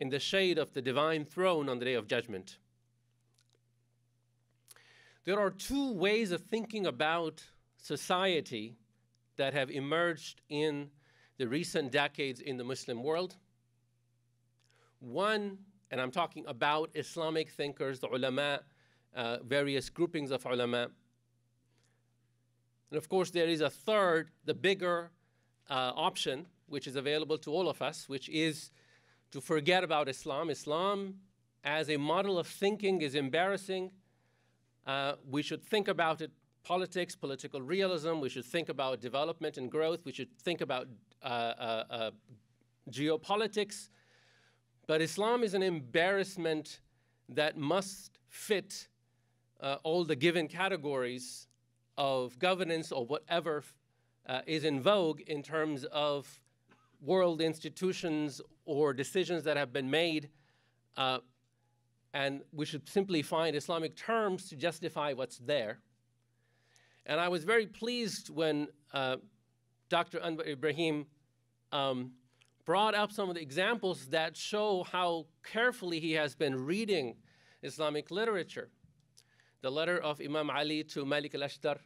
in the shade of the divine throne on the day of judgment. There are two ways of thinking about society that have emerged in the recent decades in the Muslim world. One, and I'm talking about Islamic thinkers, the ulama, uh, various groupings of ulama. And of course, there is a third, the bigger uh, option, which is available to all of us, which is to forget about Islam. Islam as a model of thinking is embarrassing. Uh, we should think about it, politics, political realism. We should think about development and growth. We should think about uh, uh, uh, geopolitics. But Islam is an embarrassment that must fit uh, all the given categories of governance or whatever uh, is in vogue in terms of world institutions or decisions that have been made. Uh, and we should simply find Islamic terms to justify what's there. And I was very pleased when uh, Doctor Anwar Ibrahim um, brought up some of the examples that show how carefully he has been reading Islamic literature. The letter of Imam Ali to Malik Ashtar,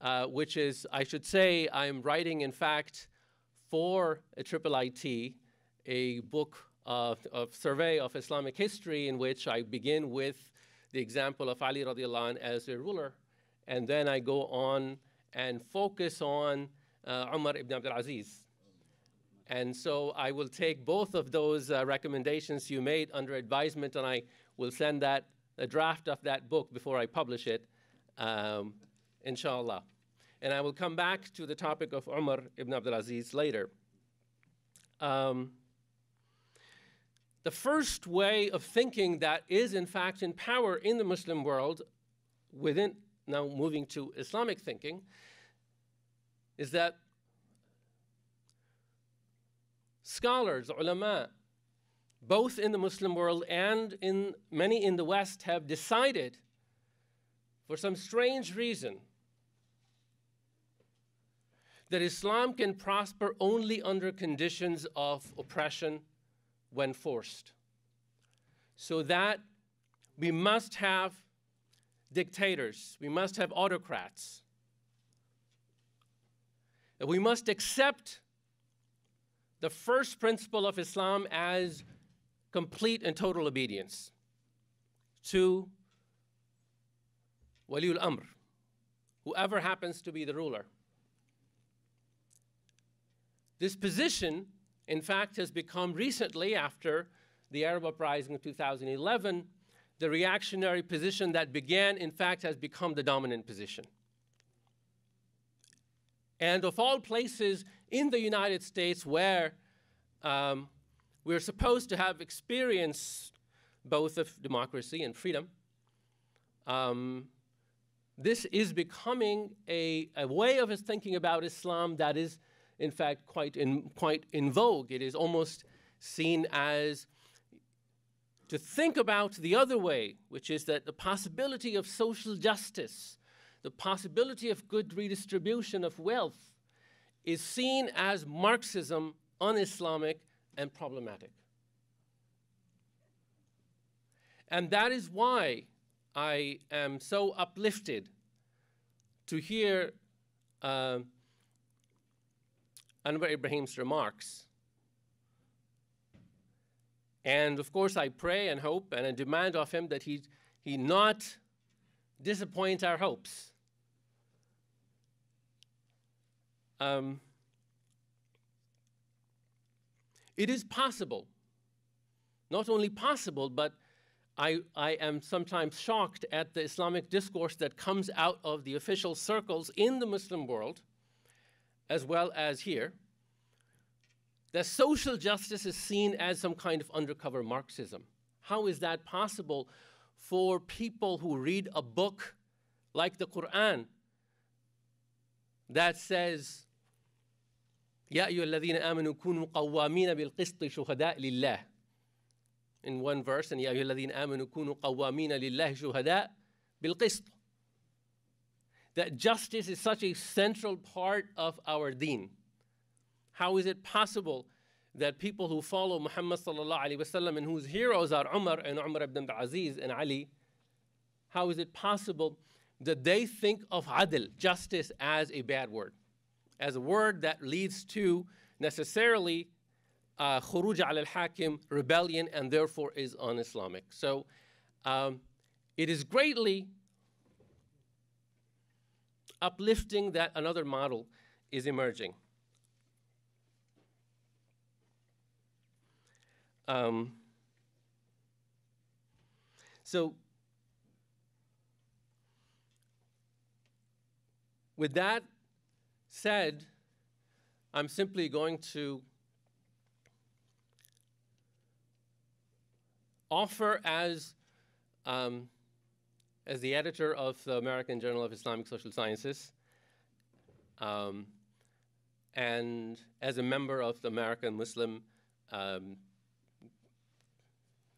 uh, which is, I should say, I'm writing, in fact, for a Tripaiti, a book of, of survey of Islamic history, in which I begin with the example of Ali radiallahu anhu as a ruler. And then I go on and focus on uh, Umar ibn Abd al-Aziz. And so I will take both of those uh, recommendations you made under advisement, and I will send that a draft of that book before I publish it, um, inshallah. And I will come back to the topic of Umar ibn Abd al-Aziz later. Um, the first way of thinking that is, in fact, in power in the Muslim world, within now moving to Islamic thinking, is that scholars, ulama, both in the Muslim world and in many in the West, have decided, for some strange reason, that Islam can prosper only under conditions of oppression when forced. So that we must have dictators, we must have autocrats, and we must accept the first principle of Islam as complete and total obedience to Waliul Amr, whoever happens to be the ruler. This position, in fact, has become recently, after the Arab uprising of two thousand eleven, the reactionary position that began, in fact, has become the dominant position. And of all places in the United States where um, we're supposed to have experienced both of democracy and freedom, um, this is becoming a, a way of thinking about Islam that is, in fact, quite in, quite in vogue. It is almost seen as to think about the other way, which is that the possibility of social justice, the possibility of good redistribution of wealth, is seen as Marxism, un-Islamic, and problematic. And that is why I am so uplifted to hear uh, Anwar Ibrahim's remarks. And of course, I pray and hope and I demand of him that he, he not disappoint our hopes. Um, it is possible, not only possible, but I, I am sometimes shocked at the Islamic discourse that comes out of the official circles in the Muslim world, as well as here, that social justice is seen as some kind of undercover Marxism. How is that possible for people who read a book like the Quran that says, يَا أَيُّهَا الَّذِينَ آمَنُوا كُونُوا قَوَّامِينَ بِالْقِسْطِ شُهَدَاءَ لِلَّهِ, in one verse, and يَا أَيُّهَا الَّذِينَ آمَنُوا كُونُوا قَوَّامِينَ لِلَّهِ شُهَدَاءَ بِالْقِسْطِ. that justice is such a central part of our deen. How is it possible that people who follow Muhammad sallallahu alaihi wasallam and whose heroes are Umar and Omar ibn Abd al-Aziz and Ali, how is it possible that they think of adl, justice, as a bad word, as a word that leads to necessarily khuruj al al-hakim, rebellion, and therefore is un-Islamic? So um, it is greatly uplifting that another model is emerging. Um, so with that said, I'm simply going to offer as, um, as the editor of the American Journal of Islamic Social Sciences, um, and as a member of the American Muslim um,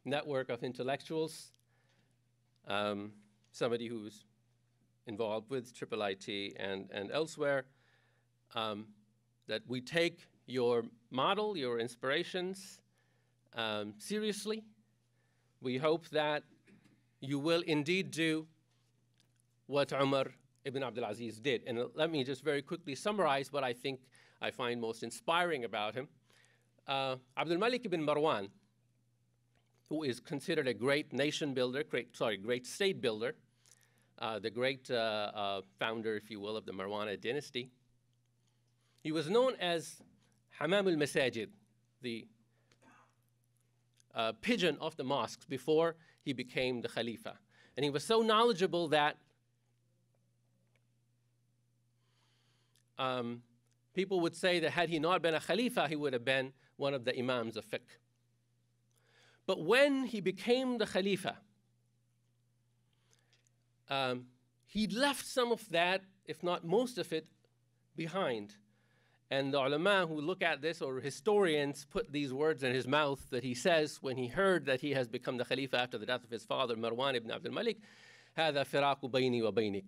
network of intellectuals, um, somebody who's involved with I I I T and, and elsewhere, um, that we take your model, your inspirations um, seriously. We hope that you will indeed do what Umar ibn Abd al-Aziz did. And uh, let me just very quickly summarize what I think I find most inspiring about him. Uh, Abdul Malik ibn Marwan, who is considered a great nation builder, great, sorry, great state builder, uh, the great uh, uh, founder, if you will, of the Marwanid dynasty. He was known as Hamam al-Masajid, the uh, pigeon of the mosques, before he became the Khalifa. And he was so knowledgeable that um, people would say that had he not been a Khalifa, he would have been one of the Imams of fiqh. But when he became the Khalifa, um, he left some of that, if not most of it, behind. And the ulama who look at this, or historians, put these words in his mouth that he says when he heard that he has become the Khalifa after the death of his father, Marwan ibn Abd al-Malik, هَذَا فِرَاقُ بَيْنِي وَبَيْنِكَ.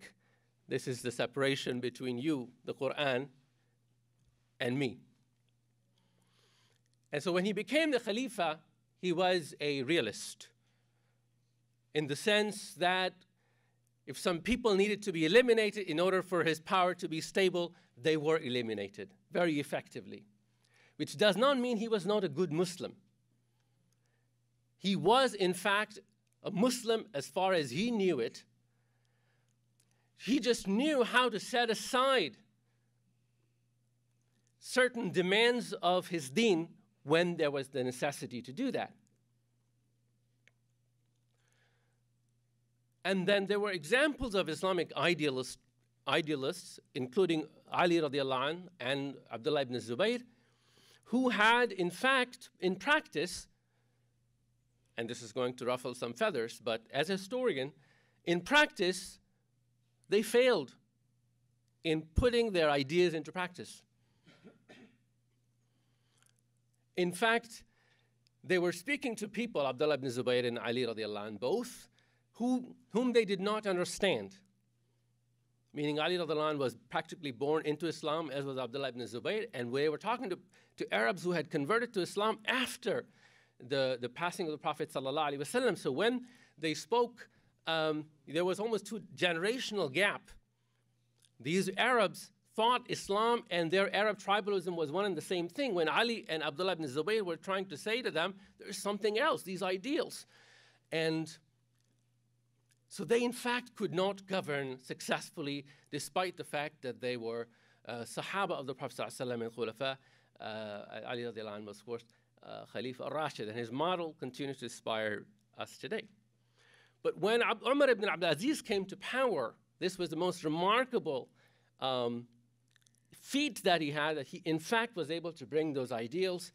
This is the separation between you, the Quran, and me. And so when he became the Khalifa, he was a realist, in the sense that if some people needed to be eliminated in order for his power to be stable, they were eliminated very effectively, which does not mean he was not a good Muslim. He was, in fact, a Muslim as far as he knew it. He just knew how to set aside certain demands of his deen when there was the necessity to do that. And then there were examples of Islamic idealist, idealists, including Ali radiallahu anh and Abdullah ibn Zubayr, who had, in fact, in practice, and this is going to ruffle some feathers, but as a historian, in practice, they failed in putting their ideas into practice. In fact, they were speaking to people, Abdullah ibn Zubayr and Ali radiallahu anh, both, who, whom they did not understand. Meaning Ali radiallahu anh was practically born into Islam, as was Abdullah ibn Zubayr, and they were talking to, to Arabs who had converted to Islam after the, the passing of the Prophet sallallahu alaihi wasallam. So when they spoke, um, there was almost two generational gap. These Arabs thought Islam and their Arab tribalism was one and the same thing, when Ali and Abdullah ibn Zubayr were trying to say to them, there's something else, these ideals. And so they, in fact, could not govern successfully, despite the fact that they were uh, Sahaba of the Prophet ﷺ and Khulafa. Uh, Ali radiallahu anhu was, of course, uh, Khalifa al-Rashid, and his model continues to inspire us today. But when Ab Umar ibn Abd al-Aziz came to power, this was the most remarkable um, feat that he had, that he in fact was able to bring those ideals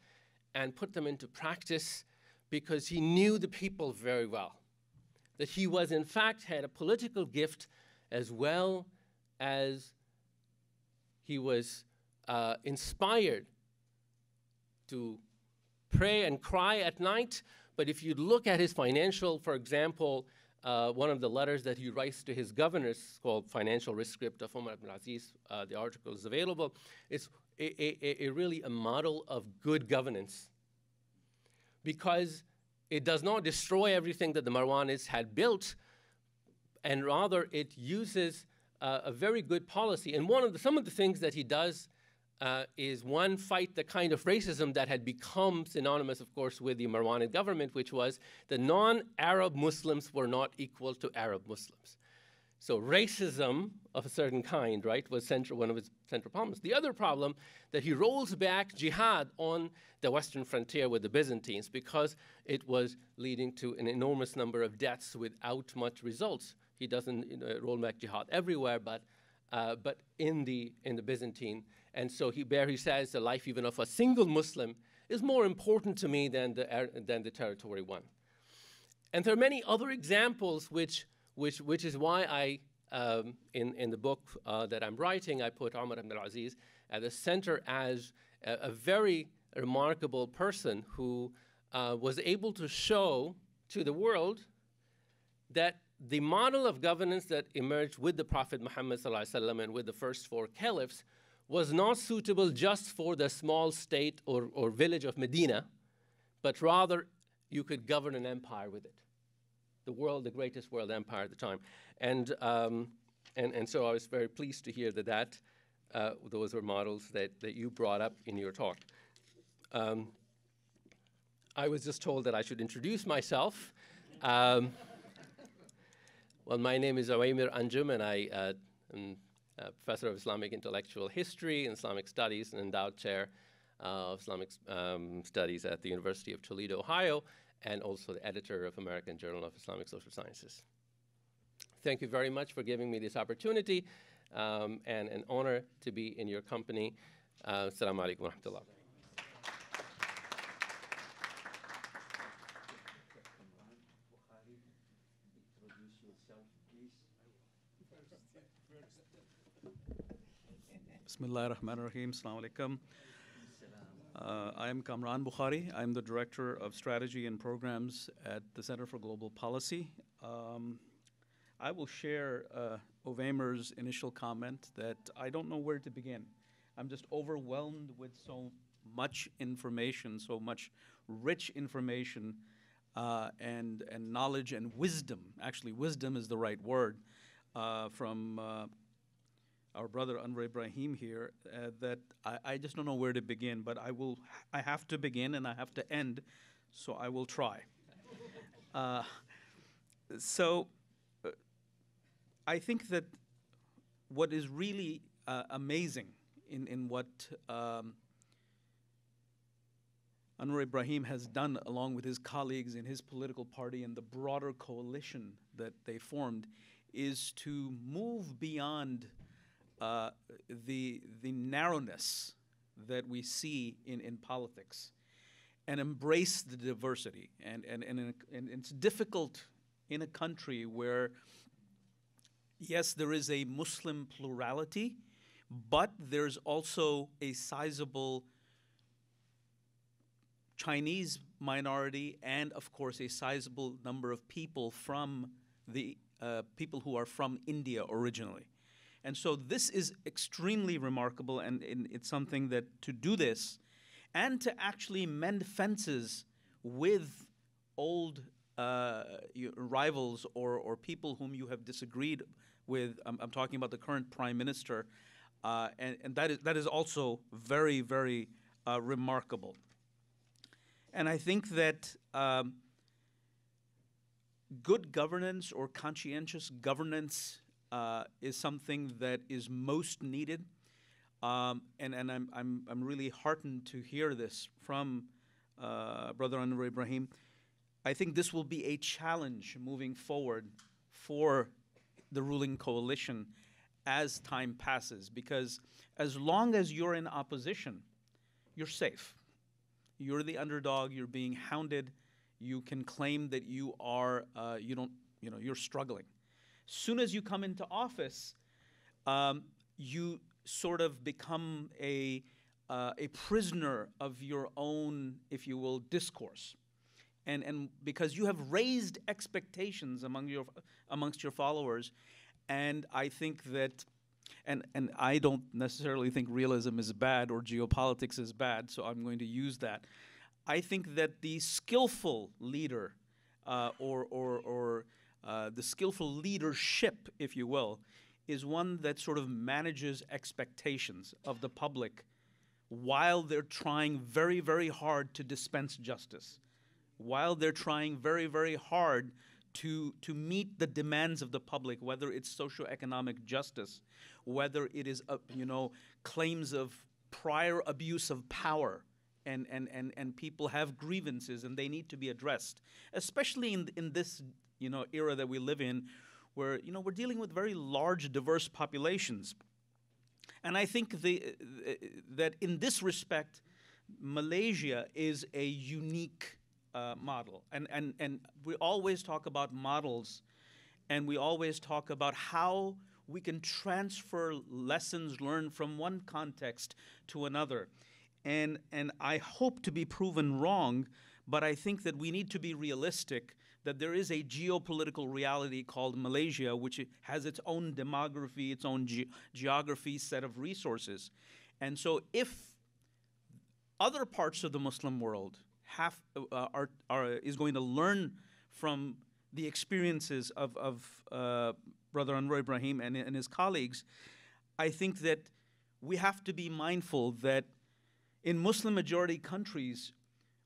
and put them into practice, because he knew the people very well, that he was in fact had a political gift as well as he was uh, inspired to pray and cry at night. But if you look at his financial, for example, Uh, one of the letters that he writes to his governors, called Financial Risk Script of Omar ibn Aziz, uh, the article is available, is a, a, a really a model of good governance, because it does not destroy everything that the Marwanids had built, and rather it uses uh, a very good policy. And one of the, some of the things that he does uh, is, one, fight the kind of racism that had become synonymous, of course, with the Marwanid government, which was the non-Arab Muslims were not equal to Arab Muslims. So racism of a certain kind, right, was central, one of his central problems. The other problem, that he rolls back jihad on the Western frontier with the Byzantines, because it was leading to an enormous number of deaths without much results. He doesn't you know, roll back jihad everywhere, but, uh, but in, the, in the Byzantine. And so he, there he says, the life even of a single Muslim is more important to me than the, than the territory won. And there are many other examples which Which, which is why I, um, in, in the book uh, that I'm writing, I put Omar ibn al-Aziz at the center as a, a very remarkable person who uh, was able to show to the world that the model of governance that emerged with the Prophet Muhammad ﷺ and with the first four caliphs was not suitable just for the small state or, or village of Medina, but rather you could govern an empire with it. The world, the greatest world empire at the time. And, um, and, and so I was very pleased to hear that, that uh, those were models that, that you brought up in your talk. Um, I was just told that I should introduce myself. Um, well, my name is Omer Anjum, and I uh, am a professor of Islamic intellectual history and Islamic studies, and endowed chair uh, of Islamic um, studies at the University of Toledo, Ohio, and also the editor of American Journal of Islamic Social Sciences. Thank you very much for giving me this opportunity, um, and an honor to be in your company. Uh, Assalamu alaikum wa rahmatullah. Bismillahir Rahmanir Rahim. Assalamu alaikum. Uh, I am Kamran Bukhari. I'm the Director of Strategy and Programs at the Center for Global Policy. Um, I will share uh, Omer's initial comment that I don't know where to begin. I'm just overwhelmed with so much information, so much rich information uh, and, and knowledge and wisdom. Actually, wisdom is the right word uh, from uh, our brother Anwar Ibrahim here, uh, that I, I just don't know where to begin, but I will, I have to begin and I have to end, so I will try. uh, so uh, I think that what is really uh, amazing in, in what um, Anwar Ibrahim has done, along with his colleagues in his political party and the broader coalition that they formed, is to move beyond Uh, the, the narrowness that we see in, in politics, and embrace the diversity. And, and, and, in a, and it's difficult in a country where, yes, there is a Muslim plurality, but there's also a sizable Chinese minority, and of course a sizable number of people from the uh, people who are from India originally. And so this is extremely remarkable, and, and it's something that to do this and to actually mend fences with old uh, rivals or, or people whom you have disagreed with. I'm, I'm talking about the current prime minister, uh, and, and that is, that is also very, very uh, remarkable. And I think that um, good governance or conscientious governance Uh, is something that is most needed, um, and, and I'm, I'm, I'm really heartened to hear this from uh, Brother Anwar Ibrahim. I think this will be a challenge moving forward for the ruling coalition as time passes, because as long as you're in opposition, you're safe. You're the underdog, you're being hounded, you can claim that you are, uh, you don't, you know, you're struggling. Soon as you come into office, um, you sort of become a, uh, a prisoner of your own, if you will, discourse. and and because you have raised expectations among your amongst your followers, and I think that, and and I don't necessarily think realism is bad or geopolitics is bad, so I'm going to use that. I think that the skillful leader, uh, or or or uh, the skillful leadership, if you will, is one that sort of manages expectations of the public while they're trying very, very hard to dispense justice, while they're trying very, very hard to, to meet the demands of the public, whether it's socioeconomic justice, whether it is uh, you know, claims of prior abuse of power, and, and, and, and people have grievances and they need to be addressed, especially in, in this you know, era that we live in, where you know, we're dealing with very large, diverse populations. And I think the, uh, that in this respect, Malaysia is a unique uh, model. And, and, and we always talk about models, and we always talk about how we can transfer lessons learned from one context to another. And, and I hope to be proven wrong, but I think that we need to be realistic that there is a geopolitical reality called Malaysia, which has its own demography, its own ge geography, set of resources. And so if other parts of the Muslim world have, uh, are, are, is going to learn from the experiences of, of uh, Brother Anwar Ibrahim and, and his colleagues, I think that we have to be mindful that in Muslim-majority countries,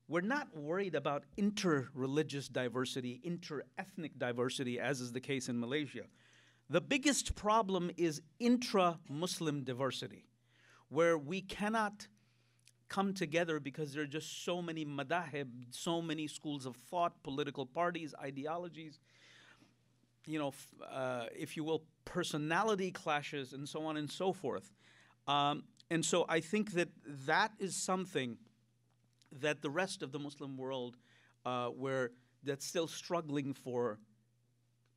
we're not worried about inter-religious diversity, inter-ethnic diversity, as is the case in Malaysia. The biggest problem is intra-Muslim diversity, where we cannot come together because there are just so many madahib, so many schools of thought, political parties, ideologies, you know, f uh, if you will, personality clashes, and so on and so forth. Um, and so I think that that is something that the rest of the Muslim world uh, where that's still struggling for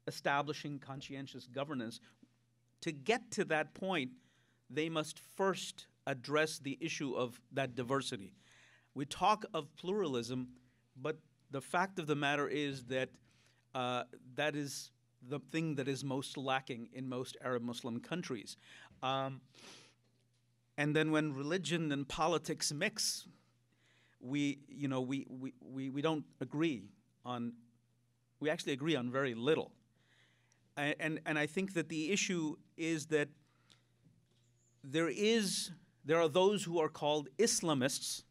establishing conscientious governance, to get to that point, they must first address the issue of that diversity. We talk of pluralism, but the fact of the matter is that uh, that is the thing that is most lacking in most Arab Muslim countries. Um, and then when religion and politics mix, we, you know, we, we, we, we don't agree on, we actually agree on very little. And, and, and I think that the issue is that there is, there are those who are called Islamists,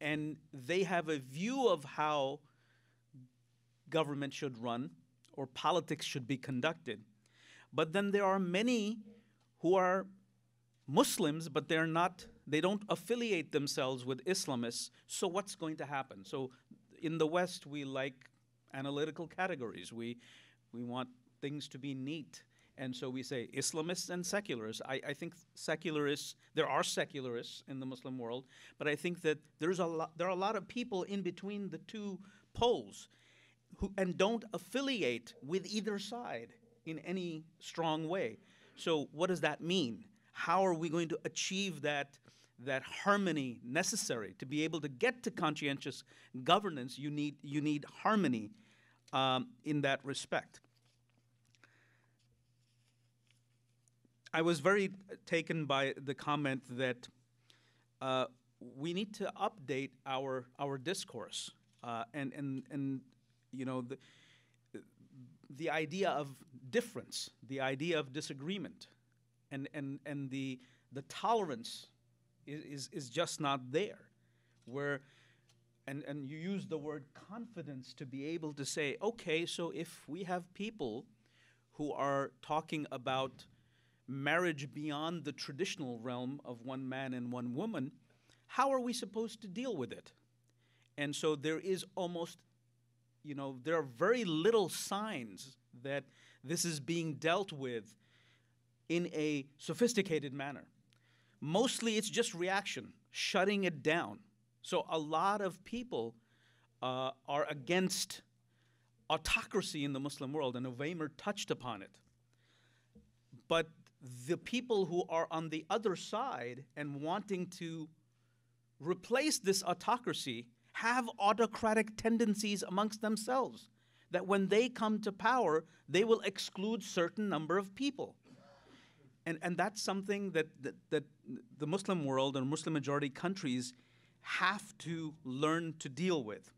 and they have a view of how government should run or politics should be conducted. But then there are many who are Muslims, but they're not, they don't affiliate themselves with Islamists, so what's going to happen? So in the West, we like analytical categories. We, we want things to be neat, and so we say Islamists and secularists. I, I think secularists, there are secularists in the Muslim world, but I think that there's a lot, there are a lot of people in between the two poles who, and don't affiliate with either side in any strong way. So what does that mean? How are we going to achieve that, that harmony necessary? To be able to get to conscientious governance, you need, you need harmony um, in that respect. I was very taken by the comment that uh, we need to update our, our discourse. Uh, and, and, and, you know, the, the idea of difference, the idea of disagreement, And, and, and the, the tolerance is, is, is just not there. Where, and, and you use the word confidence to be able to say, okay, so if we have people who are talking about marriage beyond the traditional realm of one man and one woman, how are we supposed to deal with it? And so there is almost, you know, there are very little signs that this is being dealt with in a sophisticated manner. Mostly it's just reaction, shutting it down. So a lot of people uh, are against autocracy in the Muslim world, and Uwaymir touched upon it. But the people who are on the other side and wanting to replace this autocracy have autocratic tendencies amongst themselves, that when they come to power, they will exclude certain number of people. And, and that's something that, that, that the Muslim world and Muslim majority countries have to learn to deal with.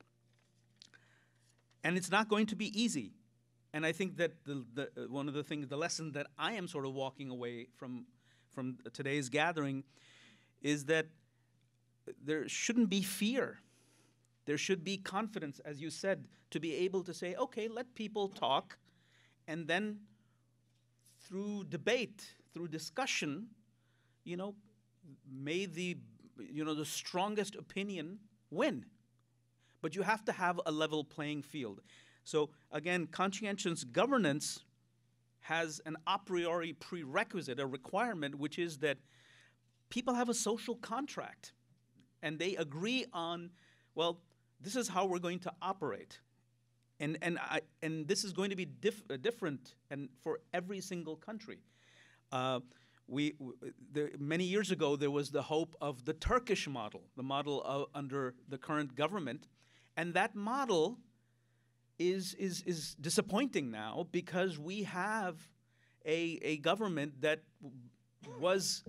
And it's not going to be easy. And I think that the, the, one of the things, the lesson that I am sort of walking away from, from today's gathering is that there shouldn't be fear. There should be confidence, as you said, to be able to say, okay, let people talk, and then through debate, through discussion, you know, may the, you know, the strongest opinion win. But you have to have a level playing field. So again, conscientious governance has an a priori prerequisite, a requirement, which is that people have a social contract, and they agree on, well, this is how we're going to operate. And, and, I, and this is going to be diff uh, different and for every single country. Uh, we, w there, many years ago, there was the hope of the Turkish model, the model of, under the current government. And that model is, is, is disappointing now, because we have a, a government that was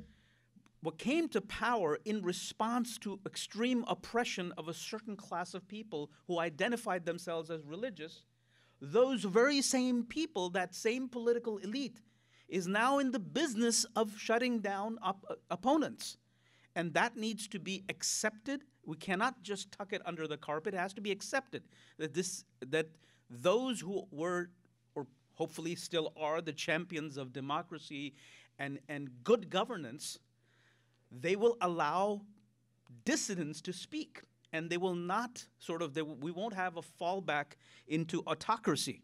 what came to power in response to extreme oppression of a certain class of people who identified themselves as religious. Those very same people, that same political elite, is now in the business of shutting down op opponents. And that needs to be accepted. We cannot just tuck it under the carpet. It has to be accepted that, this, that those who were, or hopefully still are, the champions of democracy and, and good governance, they will allow dissidents to speak, and they will not sort of, they w we won't have a fallback into autocracy.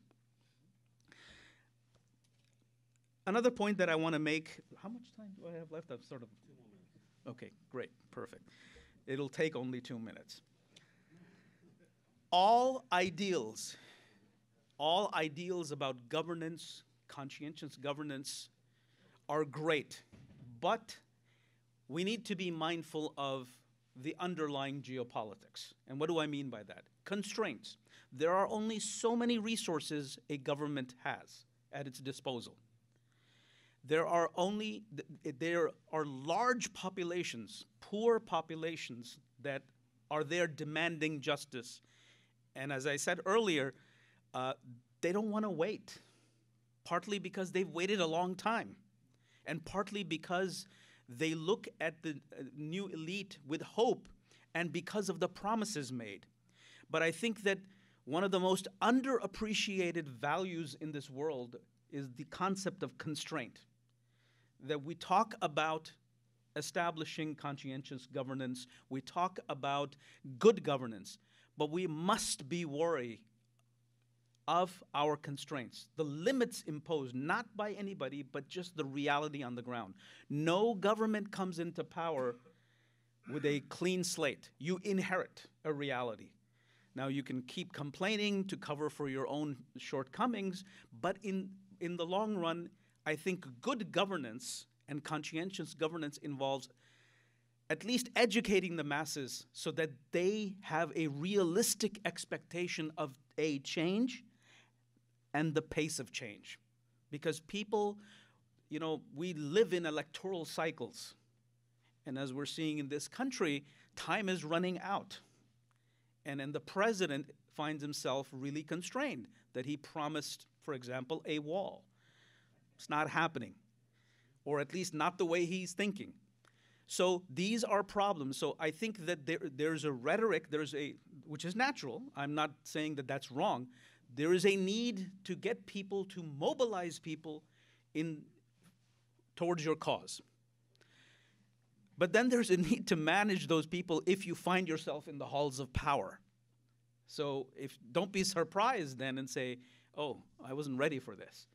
Another point that I want to make, how much time do I have left? I've sort of, okay, great, perfect. It'll take only two minutes. All ideals, all ideals about governance, conscientious governance, are great, but we need to be mindful of the underlying geopolitics. And what do I mean by that? Constraints. There are only so many resources a government has at its disposal. There are only, th there are large populations, poor populations, that are there demanding justice. And as I said earlier, uh, they don't want to wait, partly because they've waited a long time, and partly because they look at the uh, new elite with hope, and because of the promises made. But I think that one of the most underappreciated values in this world is the concept of constraint. That we talk about establishing conscientious governance, we talk about good governance, but we must be wary of our constraints, the limits imposed, not by anybody, but just the reality on the ground. No government comes into power with a clean slate. You inherit a reality. Now, you can keep complaining to cover for your own shortcomings, but in, in the long run, I think good governance and conscientious governance involves at least educating the masses so that they have a realistic expectation of a change and the pace of change. Because people, you know, we live in electoral cycles. And as we're seeing in this country, time is running out. And then the president finds himself really constrained, that he promised, for example, a wall. It's not happening, or at least not the way he's thinking. So these are problems. So I think that there, there's a rhetoric, there's a, which is natural. I'm not saying that that's wrong. There is a need to get people, to mobilize people in, towards your cause. But then there's a need to manage those people if you find yourself in the halls of power. So if, don't be surprised then and say, oh, I wasn't ready for this.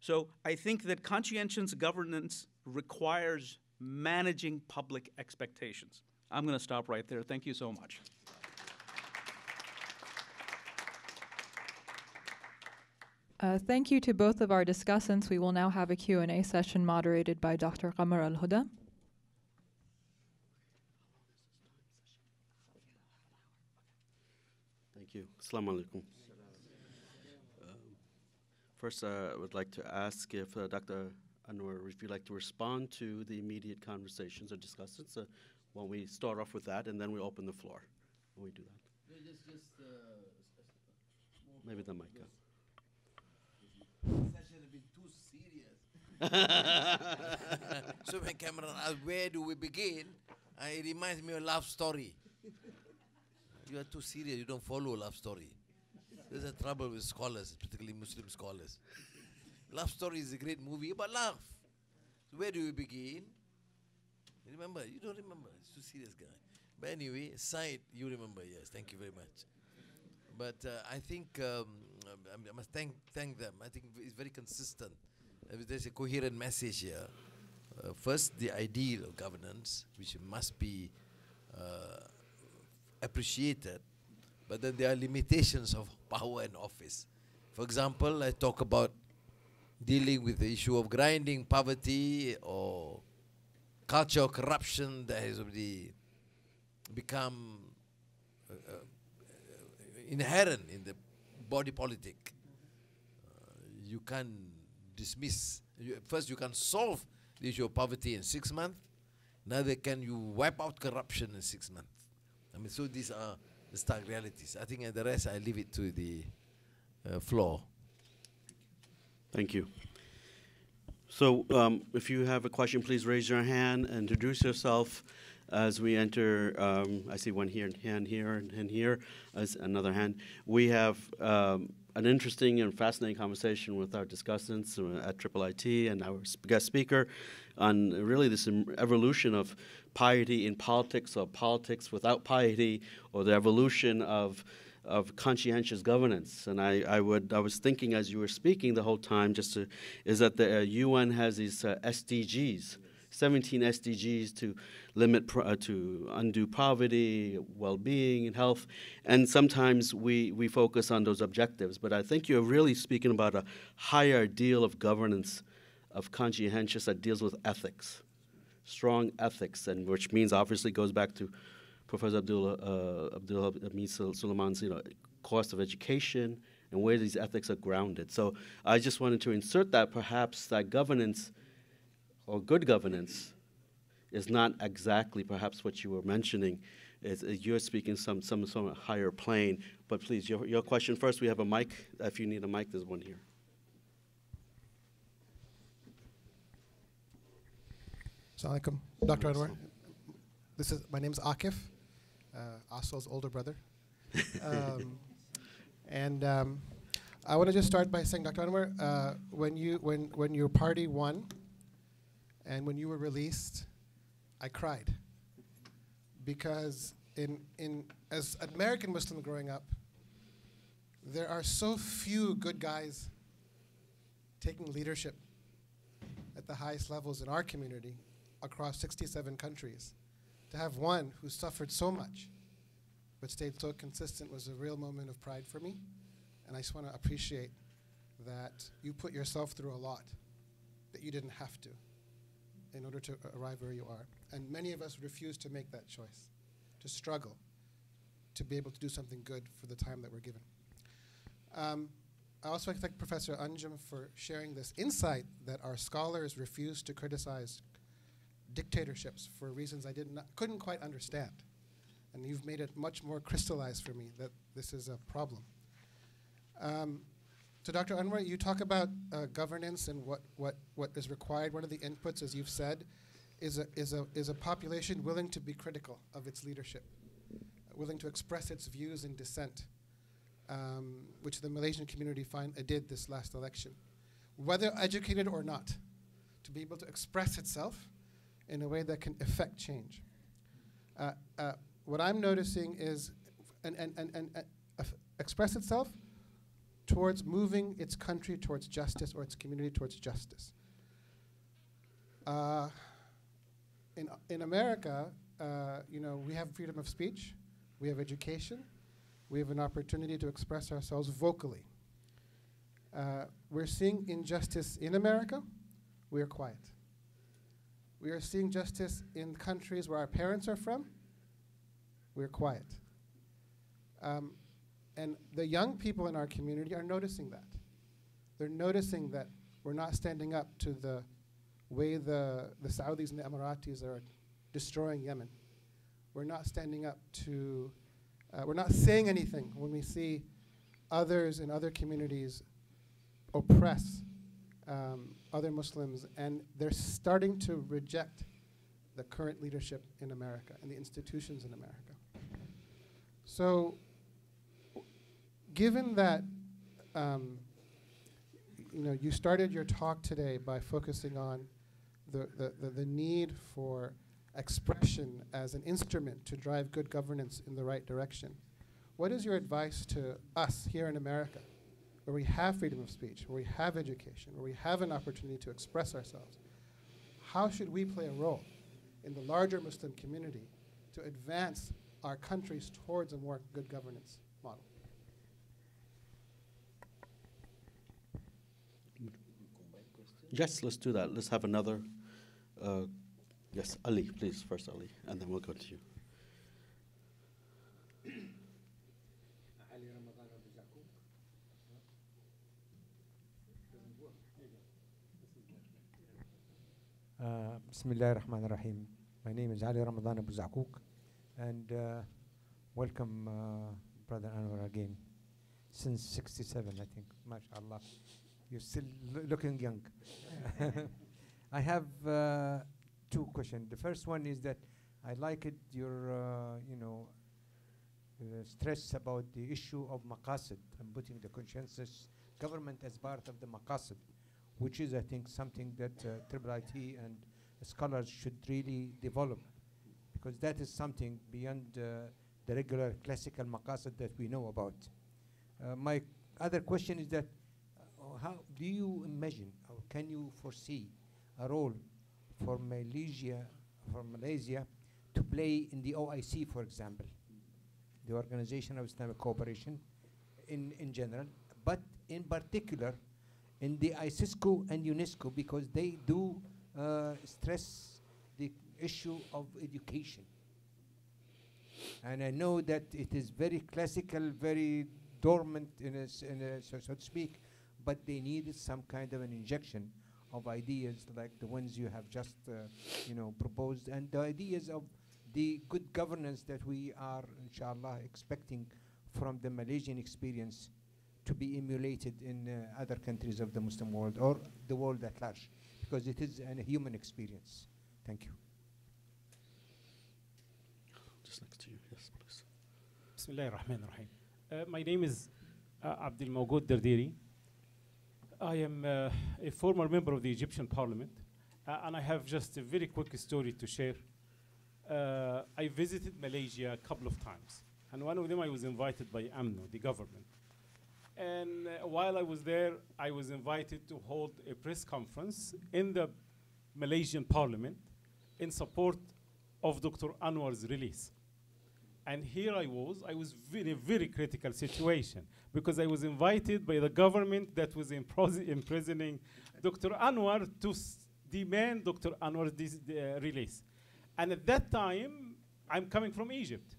So I think that conscientious governance requires managing public expectations. I'm going to stop right there. Thank you so much. Uh, thank you to both of our discussants. We will now have a Q and A session moderated by Doctor Qamar Al-Huda. Assalamu alaikum. Um, first, uh, I would like to ask if uh, Doctor Anwar, if you'd like to respond to the immediate conversations or discussions. Uh, Well, we start off with that, and then we open the floor. When we do that. Yeah, just, just, uh, Maybe the mic. Yes. This session has been too serious. So, when Kamran asked, where do we begin? Uh, it reminds me of a love story. You are too serious. You don't follow a love story. There's a trouble with scholars, particularly Muslim scholars. Love Story is a great movie about love. So where do we begin? Remember, you don't remember. It's too serious, guy. But anyway, Said, you remember, yes. Thank you very much. But uh, I think um, I, I must thank thank them. I think it's very consistent. Uh, there's a coherent message here. Uh, first, the ideal of governance, which must be uh, appreciated, but then there are limitations of power and office. For example, I talk about dealing with the issue of grinding poverty or culture of corruption that has already become uh, uh, inherent in the body politic. Uh, you can't dismiss. You, first, you can solve the issue of poverty in six months. Neither can you wipe out corruption in six months. I mean, so these are the stark realities. I think uh, the rest, I leave it to the uh, floor. Thank you. So um, if you have a question, please raise your hand and introduce yourself as we enter. Um, I see one here, and hand here, and hand here, as another hand. We have um, an interesting and fascinating conversation with our discussants at I I I T and our guest speaker on really this evolution of piety in politics, or politics without piety, or the evolution of of conscientious governance. And I, I would I was thinking as you were speaking the whole time, just to, is that the uh, U N has these uh, S D Gs, seventeen S D Gs to limit pro uh, to undo poverty, well-being, and health. And sometimes we we focus on those objectives, but I think you're really speaking about a higher deal of governance, of conscientious, that deals with ethics, strong ethics, and which means obviously goes back to Professor Abdullah uh, Abdullah Suleiman's, you know, cost of education and where these ethics are grounded. So I just wanted to insert that perhaps that governance or good governance is not exactly perhaps what you were mentioning. It's, uh, you're speaking some some some higher plane. But please, your your question first. We have a mic. If you need a mic, there's one here. Assalamualaikum, Doctor Anwar. This is my name is Akif. Uh, Asol's older brother. um, and um, I want to just start by saying, Doctor Anwar, uh, when, you, when, when your party won and when you were released, I cried. Because in, in, as an American Muslim growing up, there are so few good guys taking leadership at the highest levels in our community across sixty-seven countries. To have one who suffered so much but stayed so consistent was a real moment of pride for me. And I just want to appreciate that you put yourself through a lot that you didn't have to in order to arrive where you are. And many of us refuse to make that choice, to struggle, to be able to do something good for the time that we're given. Um, I also like to thank Professor Anjum for sharing this insight that our scholars refuse to criticize dictatorships for reasons I did not, couldn't quite understand. And you've made it much more crystallized for me that this is a problem. Um, so Doctor Anwar, you talk about uh, governance and what, what, what is required. One of the inputs, as you've said, is a, is, a, is a population willing to be critical of its leadership, uh, willing to express its views and dissent, um, which the Malaysian community find, uh, did this last election. Whether educated or not, to be able to express itself in a way that can affect change. Uh, uh, what I'm noticing is and, and, and, and uh, express itself towards moving its country towards justice or its community towards justice. Uh, in, in America, uh, you know, we have freedom of speech, we have education, we have an opportunity to express ourselves vocally. Uh, we're seeing injustice in America, we are quiet. We are seeing justice in countries where our parents are from. We're quiet. Um, And the young people in our community are noticing that. They're noticing that we're not standing up to the way the, the Saudis and the Emiratis are destroying Yemen. We're not standing up to, uh, we're not saying anything when we see others in other communities oppress um, other Muslims, and they're starting to reject the current leadership in America and the institutions in America. So, given that, um, you know, you started your talk today by focusing on the, the, the, the need for expression as an instrument to drive good governance in the right direction. What is your advice to us here in America, where we have freedom of speech, where we have education, where we have an opportunity to express ourselves? How should we play a role in the larger Muslim community to advance our countries towards a more good governance model? Yes, let's do that. Let's have another. Uh, yes, Ali, please, first Ali, and then we'll go to you. Uh, Bismillah ar-Rahman ar-Rahim. My name is Ali Ramadan Abu Zakouk, and uh, welcome, uh, Brother Anwar, again. Since sixty-seven, I think, mashallah. You're still looking young. I have uh, two questions. The first one is that I liked your, uh, you know, uh, stress about the issue of maqasid and putting the consensus government as part of the maqasid, which is, I think, something that uh, I I I T and scholars should really develop, because that is something beyond uh, the regular classical maqasid that we know about. Uh, my other question is that uh, how do you imagine, or can you foresee, a role for Malaysia, for Malaysia to play in the O I C, for example, the Organization of Islamic Cooperation, in, in general, but in particular, in the I C I S C O and UNESCO, because they do uh, stress the issue of education. And I know that it is very classical, very dormant, in a, in a, so, so to speak, but they needed some kind of an injection of ideas like the ones you have just uh, you know, proposed, and the ideas of the good governance that we are, inshallah, expecting from the Malaysian experience to be emulated in uh, other countries of the Muslim world, or the world at large, because it is an, a human experience. Thank you. Just next to you, yes, please. Bismillah ar-Rahman ar-Rahim. Uh, my name is uh, Abdul Mawgood Dardiri. I am uh, a former member of the Egyptian Parliament, uh, and I have just a very quick story to share. Uh, I visited Malaysia a couple of times, and one of them I was invited by U M N O, the government. And uh, while I was there, I was invited to hold a press conference in the Malaysian Parliament in support of Doctor Anwar's release. And here I was, I was in a very critical situation, because I was invited by the government that was imprisoning Doctor Anwar to s demand Doctor Anwar's uh, release. And at that time, I'm coming from Egypt.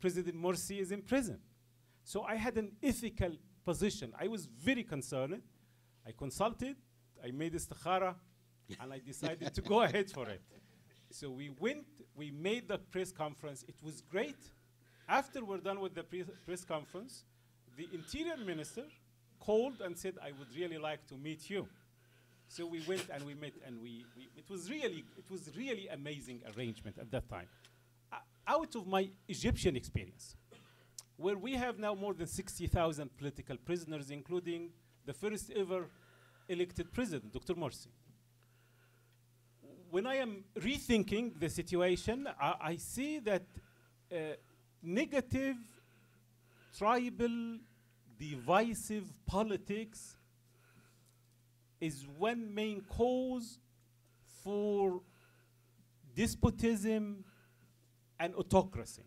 President Morsi is in prison. So I had an ethical position. I was very concerned. I consulted, I made istikhara, and I decided to go ahead for it. So we went, we made the press conference. It was great. After we're done with the pre press conference, the interior minister called and said, I would really like to meet you. So we went and we met, and we, we it was really, it was really amazing arrangement at that time. Uh, out of my Egyptian experience, where we have now more than sixty thousand political prisoners, including the first ever elected president, Doctor Morsi. When I am rethinking the situation, I, I see that uh, negative, tribal, divisive politics is one main cause for despotism and autocracy.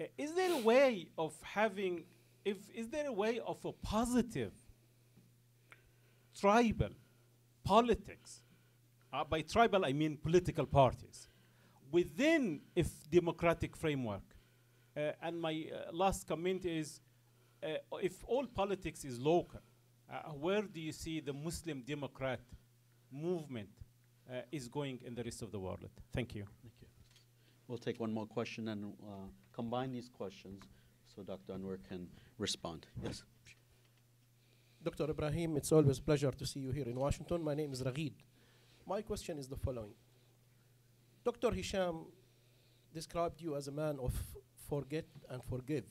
Uh, is there a way of having, if, is there a way of a positive tribal politics? Uh, by tribal, I mean political parties within a democratic framework. Uh, and my uh, last comment is uh, if all politics is local, uh, where do you see the Muslim Democrat movement uh, is going in the rest of the world? Thank you. Thank you. We'll take one more question and uh, combine these questions so Doctor Anwar can respond. Yes. Doctor Ibrahim, it's always a pleasure to see you here in Washington. My name is Raghid. My question is the following. Doctor Hisham described you as a man of forget and forgive.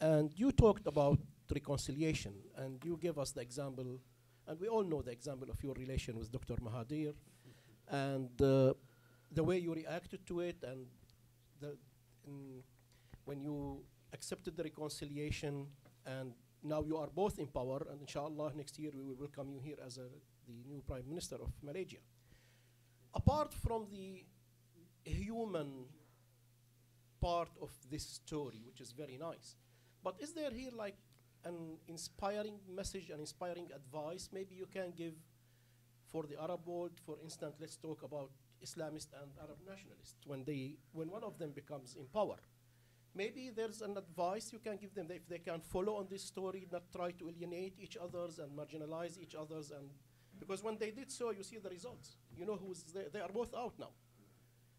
And you talked about reconciliation, and you gave us the example, and we all know the example of your relation with Doctor Mahathir, and uh, the way you reacted to it, and the, mm, when you accepted the reconciliation, and now you are both in power, and inshallah next year we will welcome you here as a, the new Prime Minister of Malaysia. Apart from the human part of this story, which is very nice, but is there here like an inspiring message, an inspiring advice maybe you can give for the Arab world? For instance, let's talk about Islamists and Arab nationalists. When they, when one of them becomes in power, maybe there's an advice you can give them that if they can follow on this story, not try to alienate each others and marginalize each others, and because when they did so, you see the results. You know who's there. They are both out now.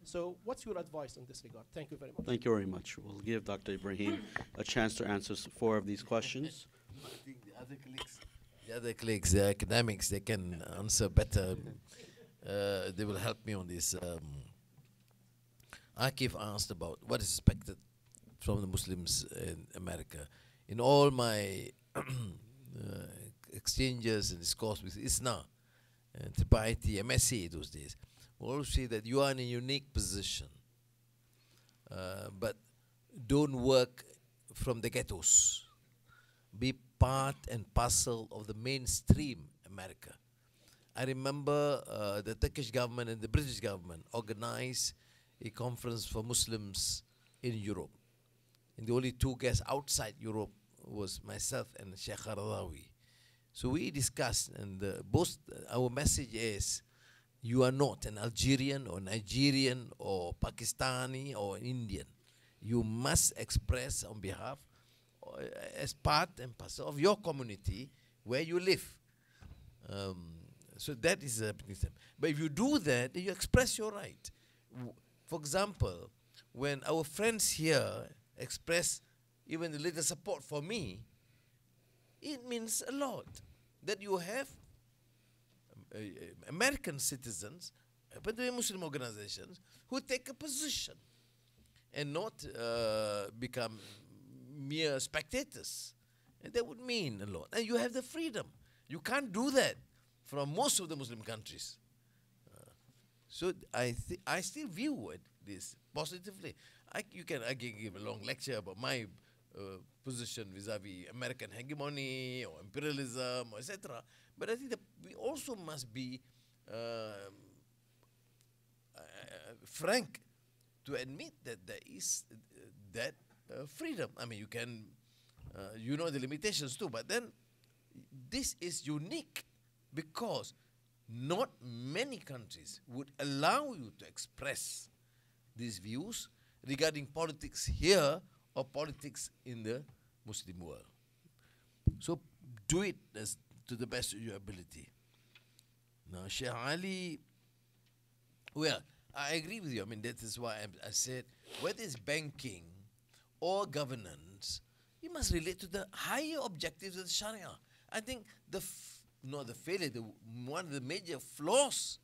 So what's your advice in this regard? Thank you very much. Thank you very much. We'll give Doctor Ibrahim a chance to answer four of these questions. I think the other colleagues, the other colleagues, the academics, they can answer better. Uh, they will help me on this. Um, Akif asked about what is expected from the Muslims in America. In all my uh, exchanges and discourse with ISNA, and Tripaiti, M S C those days, we all see that you are in a unique position, uh, but don't work from the ghettos. Be part and parcel of the mainstream America. I remember uh, the Turkish government and the British government organized a conference for Muslims in Europe. And the only two guests outside Europe was myself and Sheikh Qaradawi. So we discussed, and uh, both our message is, you are not an Algerian or Nigerian or Pakistani or Indian. You must express on behalf, uh, as part and parcel of your community where you live. Um, so that is a thing. But if you do that, you express your right. For example, when our friends here express even the little support for me, it means a lot that you have Uh, American citizens, but the Muslim organizations, who take a position and not uh, become mere spectators. And that would mean a lot. And you have the freedom. You can't do that from most of the Muslim countries. Uh, so I, I still view it, this positively. I, you can, I can give a long lecture about my uh, position vis-a-vis American hegemony or imperialism, et cetera. But I think that we also must be uh, uh, frank to admit that there is uh, that uh, freedom. I mean, you can, uh, you know the limitations too, but then this is unique because not many countries would allow you to express these views regarding politics here or politics in the Muslim world. So do it as to the best of your ability. Now, Sheikh Ali, well, I agree with you. I mean, that is why I, I said, whether it's banking or governance, you must relate to the higher objectives of the Sharia. I think the, f not the failure, the, one of the major flaws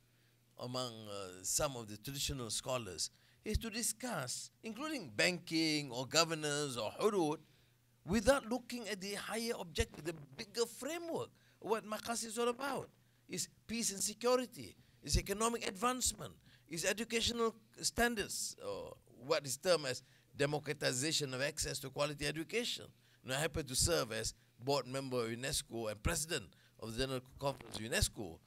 among uh, some of the traditional scholars is to discuss, including banking or governance or hudud, without looking at the higher objective, the bigger framework. What Maqasid is all about is peace and security, is economic advancement, is educational standards, or what is termed as democratization of access to quality education. And I happen to serve as board member of UNESCO and president of the General Conference of UNESCO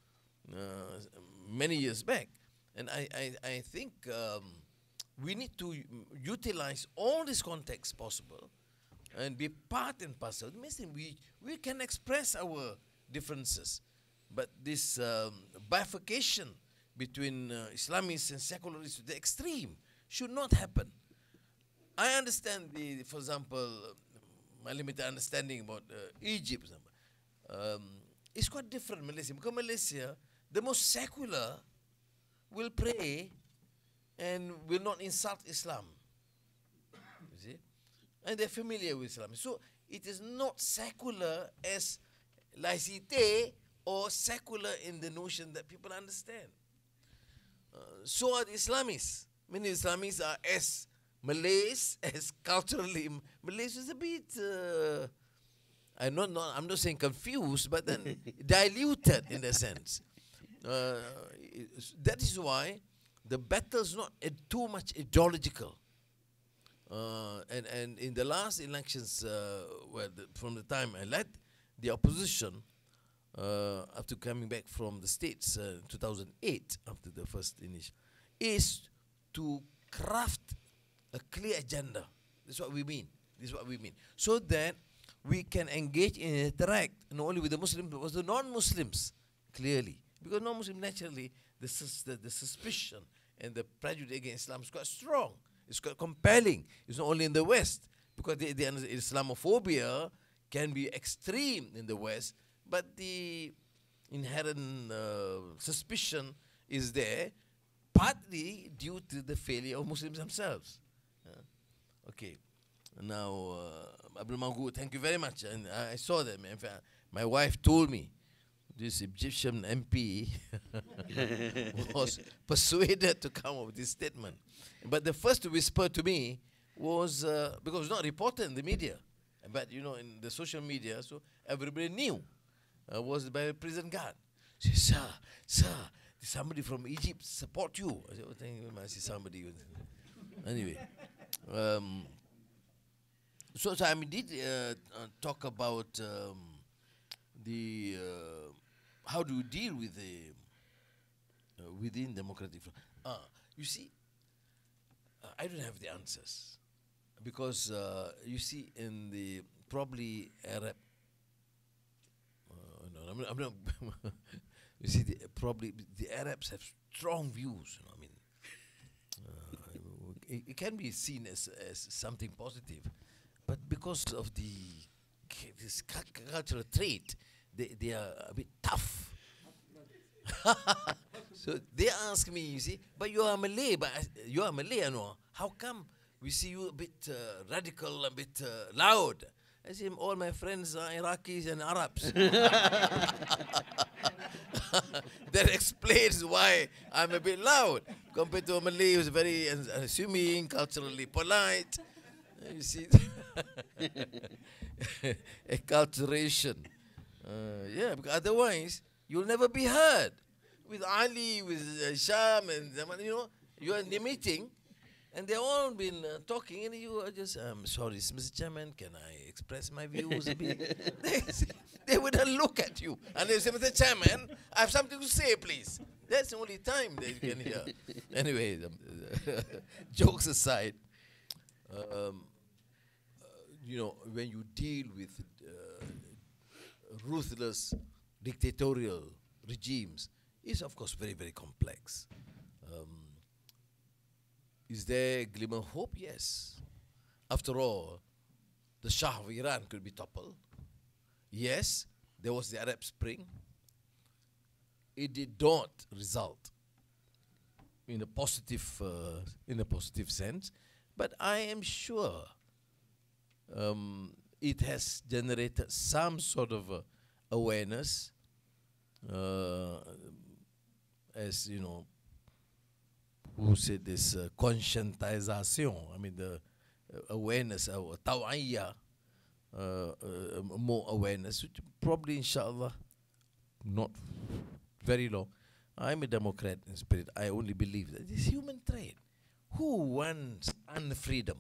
uh, many years back. And I, I, I think um, we need to utilize all these contexts possible and be part and parcel. It means we, we can express our differences. But this um, bifurcation between uh, Islamists and secularists to the extreme should not happen. I understand, the, for example, my limited understanding about uh, Egypt, um, it's quite different Malaysia. Because Malaysia, the most secular will pray and will not insult Islam. You see? And they're familiar with Islam. So it is not secular as laicite or secular in the notion that people understand. Uh, so are the Islamists. Many Islamists are as Malays as culturally. Malays is a bit, uh, I'm, not, not, I'm not saying confused, but then diluted in that sense. Uh, that is why the battle's not uh, too much ideological. Uh, and, and in the last elections, uh, well, the, from the time I led the opposition, uh, after coming back from the States uh, in two thousand eight, after the first initial, is to craft a clear agenda. That's what we mean. This is what we mean. So that we can engage and interact not only with the Muslims, but also non-Muslims, clearly. Because non-Muslim, naturally, the, sus the, the suspicion and the prejudice against Islam is quite strong. It's quite compelling. It's not only in the West, because the, the Islamophobia can be extreme in the West, but the inherent uh, suspicion is there, partly due to the failure of Muslims themselves. Uh, okay. Now, uh, Abdul Mangu, thank you very much. And I, I saw that. In fact, my wife told me this Egyptian M P was persuaded to come up with this statement. But the first to whisper to me was, uh, because it's not reported in the media, but you know, in the social media, so everybody knew, uh, was by a prison guard. She said, sir, sir, somebody from Egypt support you. I said, oh, thank you, I see somebody. Anyway. Um, so, so I did uh, uh, talk about um, the... Uh, how do you deal with the uh, within democratic front? Uh, you see, uh, I don't have the answers because uh, you see in the probably Arab, uh, no, I'm, I'm not. You see, the, uh, probably the Arabs have strong views. You know, I mean, uh, it, it can be seen as as something positive, but because of the this cultural trait. They, they are a bit tough. So they ask me, you see, but you are Malay, but I, you are Malay, Anwar. How come we see you a bit uh, radical, a bit uh, loud? I see all my friends are Iraqis and Arabs. That explains why I'm a bit loud compared to a Malay who's very unassuming, culturally polite. You see, acculturation. Uh, yeah, because otherwise you'll never be heard. With Ali, with uh, Sham, and you know, you're in the meeting, and they've all been uh, talking, and you are just, I'm sorry, Mister Chairman, can I express my views a bit? they, they wouldn't look at you, and they say, Mister Chairman, I have something to say, please. That's the only time that you can hear. Anyway, the, the jokes aside, um, uh, you know, when you deal with uh, ruthless dictatorial regimes is, of course, very, very complex. Um, is there a glimmer of hope? Yes. After all, the Shah of Iran could be toppled. Yes, there was the Arab Spring. It did not result in a positive, uh, in a positive sense, but I am sure um, it has generated some sort of uh, awareness, uh, as you know, who said this uh, conscientization. I mean, the uh, awareness, or tawaiya, uh, uh, more awareness, which probably, inshallah, not very long. I'm a Democrat in spirit. I only believe that this human trait. Who wants unfreedom?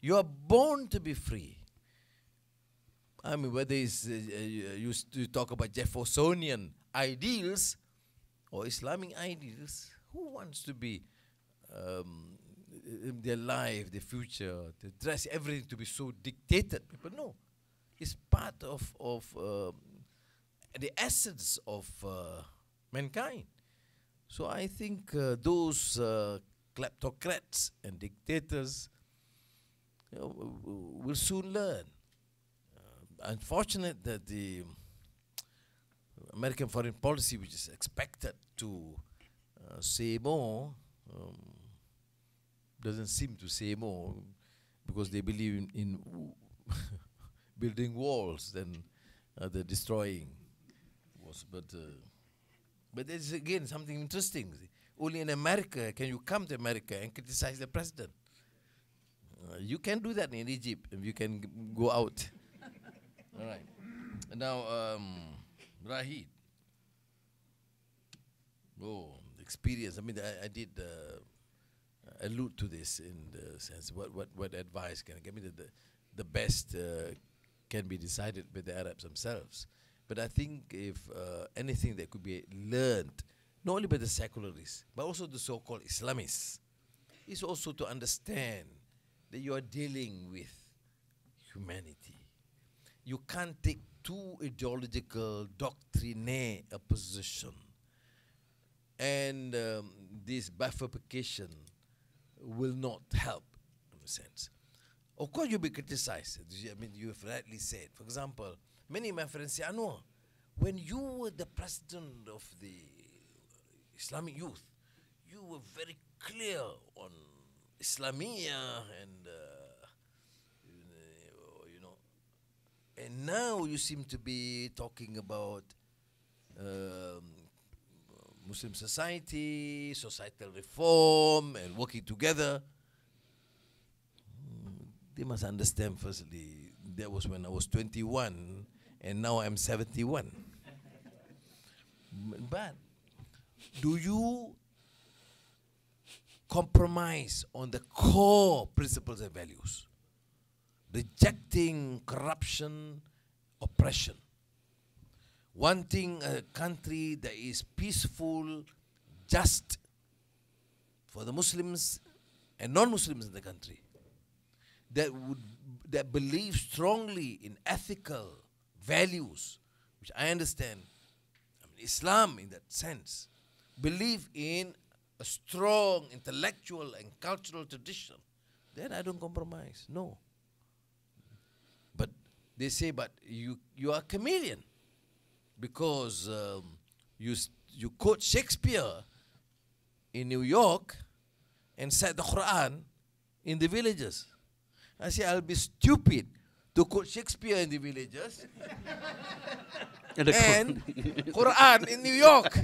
You are born to be free. I mean, whether it's, uh, you, you talk about Jeffersonian ideals or Islamic ideals, who wants to be, um, their life, their future, the dress, everything to be so dictated? People, no. It's part of, of um, the essence of uh, mankind. So I think uh, those uh, kleptocrats and dictators, you know, will soon learn. unfortunate that the American foreign policy, which is expected to uh, say more, um, doesn't seem to say more, because they believe in, in building walls than uh, the destroying was. But uh, but there's again something interesting. Only in America can you come to America and criticize the president. Uh, you can do that in Egypt if you can g go out. All right. Now, um, Rahid. Oh, experience. I mean, I, I did uh, allude to this in the sense what what what advice can I give me? The the, the best uh, can be decided by the Arabs themselves. But I think if uh, anything that could be learned, not only by the secularists, but also the so-called Islamists, is also to understand that you are dealing with humanity. You can't take too ideological, doctrinaire a position. And um, this bifurcation will not help, in a sense. Of course, you'll be criticized. I mean, you have rightly said. For example, many of my friends say, Anwar, when you were the president of the Islamic Youth, you were very clear on Islamia and, uh, you know, and now you seem to be talking about um, Muslim society, societal reform, and working together. Mm, they must understand, firstly, that was when I was twenty-one, and now I'm seventy-one. But do you compromise on the core principles and values, rejecting corruption, oppression, wanting a country that is peaceful, just for the Muslims and non-Muslims in the country, that would that believes strongly in ethical values, which I understand, I mean, Islam in that sense, believe in a strong intellectual and cultural tradition, then I don't compromise. No. But they say, but you you are a chameleon, because um, you you quote Shakespeare in New York and said the Quran in the villages. I say I'll be stupid to quote Shakespeare in the villages and, and Quran in New York.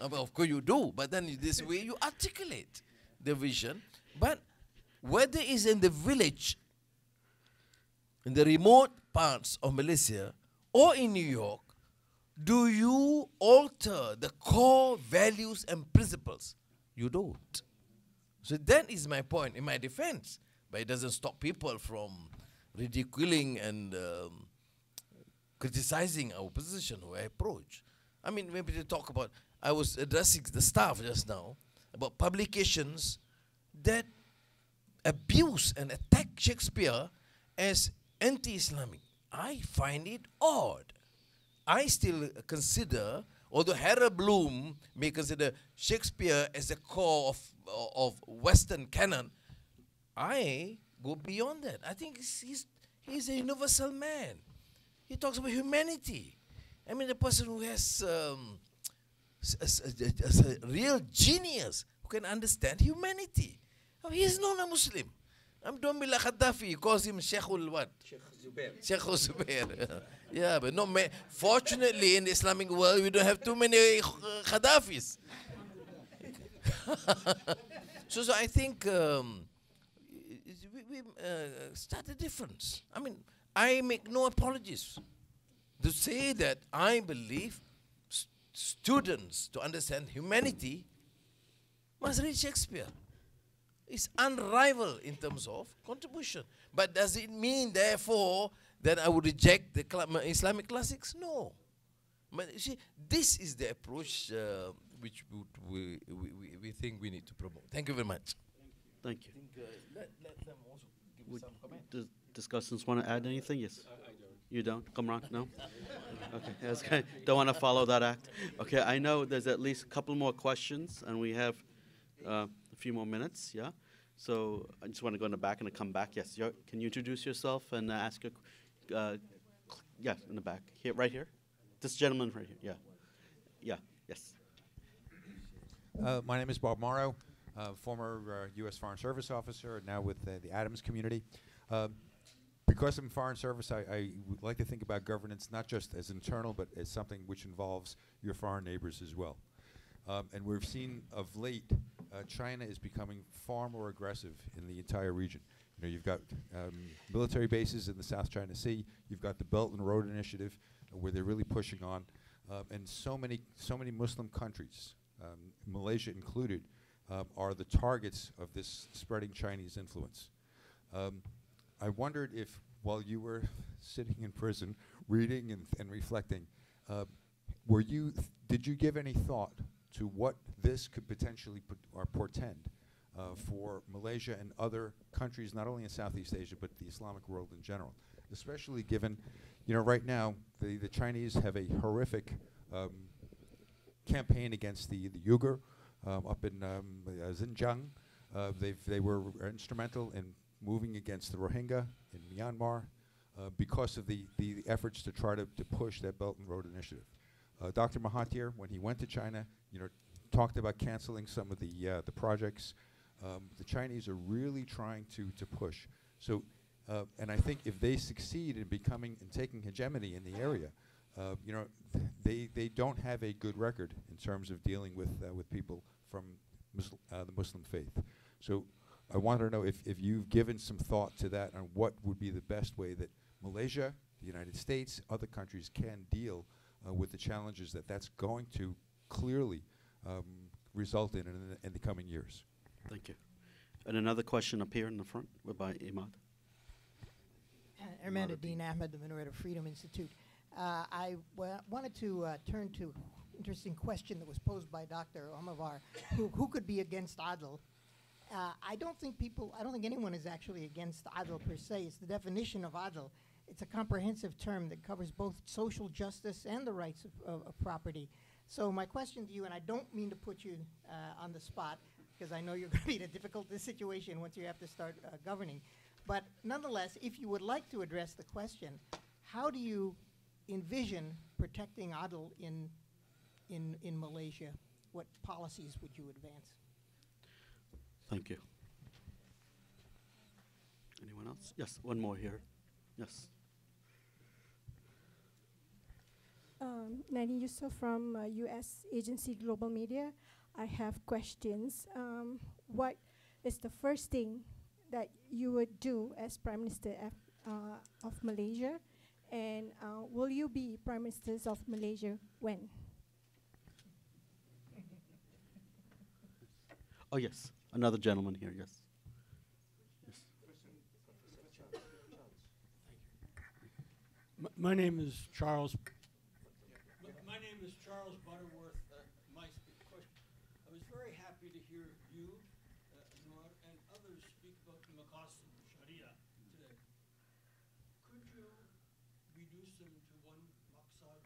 Uh, well, of course you do, but then this way you articulate the vision. But whether it's in the village, in the remote parts of Malaysia, or in New York, do you alter the core values and principles? You don't. So that is my point in my defense. But it doesn't stop people from ridiculing and um, criticizing our position or our approach. I mean, maybe they talk about... I was addressing the staff just now about publications that abuse and attack Shakespeare as anti-Islamic. I find it odd. I still consider, although Harold Bloom may consider Shakespeare as the core of, of Western canon, I go beyond that. I think he's, he's, he's a universal man. He talks about humanity. I mean, the person who has... Um, As a, as a real genius who can understand humanity. Oh, he is not a Muslim. Abdullah Gaddafi calls him Sheikhul what? Sheikh Zubair. Sheikh Zubair. Yeah, but no. Fortunately, in the Islamic world, we don't have too many Gaddafis. so, so I think um, we, we uh, start a difference. I mean, I make no apologies to say that I believe students, to understand humanity, must read Shakespeare. It's unrivaled in terms of contribution. But does it mean, therefore, that I would reject the Islamic classics? No. But you see, this is the approach uh, which we, we, we, we think we need to promote. Thank you very much. Thank you. Thank you. I think, uh, let, let them also give would some comment. The discussants want to add anything? Yes. I, I don't. You don't? Kamran? No? Okay, that's okay. Don't want to follow that act. Okay, I know there's at least a couple more questions, and we have uh, a few more minutes, yeah? So I just want to go in the back and come back. Yes, can you introduce yourself and uh, ask a uh, Yes, in the back. Here, right here. This gentleman right here. Yeah. Yeah. Yes. Uh, my name is Bob Morrow, uh, former uh, U S Foreign Service officer, now with uh, the Adams Community. Uh, because I'm Foreign Service, I, I would like to think about governance not just as internal, but as something which involves your foreign neighbors as well. Um, and we've seen of late, uh, China is becoming far more aggressive in the entire region. You know, you've got um, military bases in the South China Sea. You've got the Belt and Road Initiative, uh, where they're really pushing on, um, and so many, so many Muslim countries, um, Malaysia included, um, are the targets of this spreading Chinese influence. Um, I wondered if, while you were sitting in prison, reading and, and reflecting, uh, were you? Th did you give any thought to what this could potentially put or portend uh, for Malaysia and other countries, not only in Southeast Asia, but the Islamic world in general, especially given, you know, right now, the, the Chinese have a horrific um, campaign against the, the Uyghur um, up in um, uh, Xinjiang. Uh, they've, they were instrumental in moving against the Rohingya in Myanmar uh, because of the, the, the efforts to try to, to push that Belt and Road Initiative. Uh, Doctor Mahathir, when he went to China, you know, talked about canceling some of the uh, the projects. Um, the Chinese are really trying to to push. So, uh, and I think if they succeed in becoming and taking hegemony in the area, uh, you know, th they they don't have a good record in terms of dealing with uh, with people from Muslim, uh, the Muslim faith. So, I wanted to know if if you've given some thought to that and what would be the best way that Malaysia, the United States, other countries can deal uh, with the challenges that that's going to clearly um, result in in the, in the coming years. Thank you. And another question up here in the front by Imad. Uh, Imad Adin Ahmed, the Minaretta Freedom Institute. Uh, I wanted to uh, turn to an interesting question that was posed by Doctor Omavar, who, who could be against Adl? Uh, I don't think people, I don't think anyone is actually against Adl per se. It's the definition of Adl. It's a comprehensive term that covers both social justice and the rights of, of, of property. So my question to you, and I don't mean to put you uh, on the spot, because I know you're going to be in a difficult situation once you have to start uh, governing. But nonetheless, if you would like to address the question, how do you envision protecting Adl in, in, in Malaysia? What policies would you advance? Thank you. Anyone else? Yes, one more here. Yes. Um, Nani Yusuf from uh, U S Agency Global Media. I have questions. Um, what is the first thing that you would do as Prime Minister af uh, of Malaysia? And uh, will you be Prime Ministers of Malaysia when? Oh, yes. Another gentleman here, yes. Yes. M my name is Charles. My name is Charles Butterworth. Uh, my question. I was very happy to hear you, uh, Noor, and others speak about the Maqasid Sharia today. Could you reduce them to one maqsad?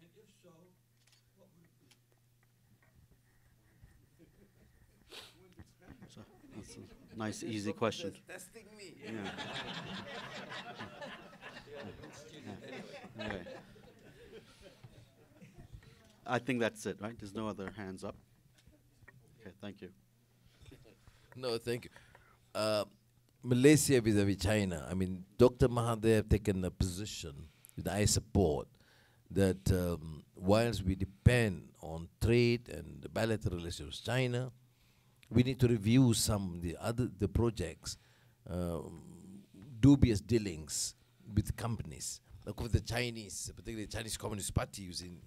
And if so, what would it be? So that's a nice, easy question. Testing me. Yeah. Yeah. Anyway. I think that's it, right? There's no other hands up. Okay, thank you. No, thank you. Uh, Malaysia vis-a-vis China. I mean, Doctor Mahathir have taken a position that I support that um, whilst we depend on trade and the bilateral relations with China, we need to review some of the other the projects, uh, dubious dealings with companies. Like with the Chinese, particularly the Chinese Communist Party using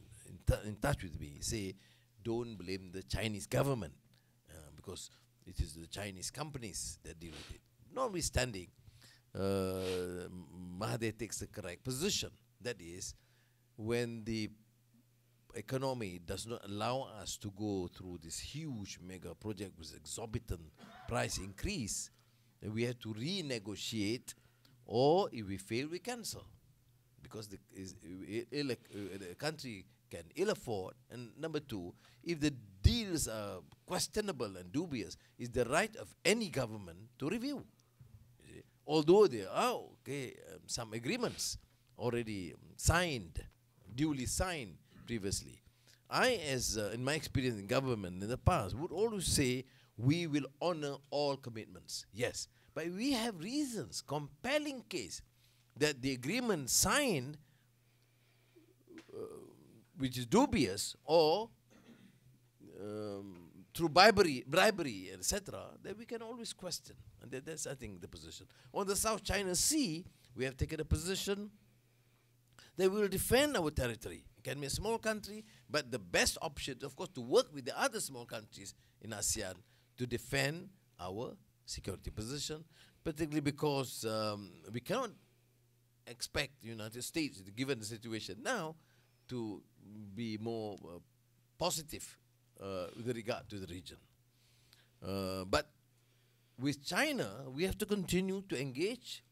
in touch with me, say, don't blame the Chinese government uh, because it is the Chinese companies that deal with it. Notwithstanding, uh, Mahathir takes the correct position. That is, when the economy does not allow us to go through this huge mega project with exorbitant price increase, then we have to renegotiate, or if we fail, we cancel. Because the, is, uh, uh, the country can ill afford, and number two, if the deals are questionable and dubious, it's the right of any government to review. Although there are okay, um, some agreements, already signed, duly signed previously. I, as uh, in my experience in government in the past, would always say we will honor all commitments. Yes, but we have reasons, compelling case, that the agreement signed, uh, which is dubious, or um, through bribery, bribery, et cetera, that we can always question. And that, that's, I think, the position. On the South China Sea, we have taken a position that we will defend our territory. It can be a small country, but the best option, of course, to work with the other small countries in ASEAN to defend our security position, particularly because um, we cannot expect the United States, given the situation now, to be more uh, positive uh, with regard to the region. Uh, but with China, we have to continue to engage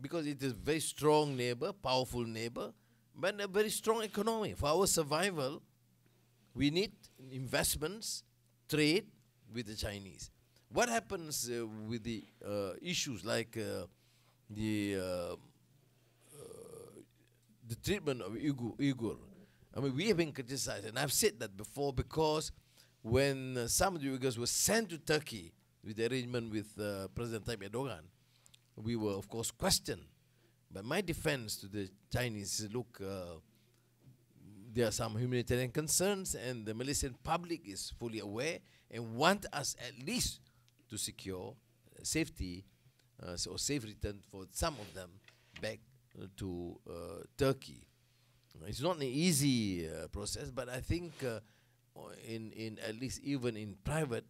because it is a very strong neighbor, powerful neighbor, but a very strong economy. For our survival, we need investments, trade with the Chinese. What happens uh, with the uh, issues like uh, the uh, uh, the treatment of Uyghur, Uyghur? I mean, we have been criticized, and I've said that before, because when uh, some of the Uyghurs were sent to Turkey with the arrangement with uh, President Tayyip Erdoğan, we were, of course, questioned. But my defense to the Chinese is, look, uh, there are some humanitarian concerns, and the Malaysian public is fully aware and want us at least to secure uh, safety uh, so safe return for some of them back uh, to uh, Turkey. It's not an easy uh, process, but I think uh, in, in at least even in private,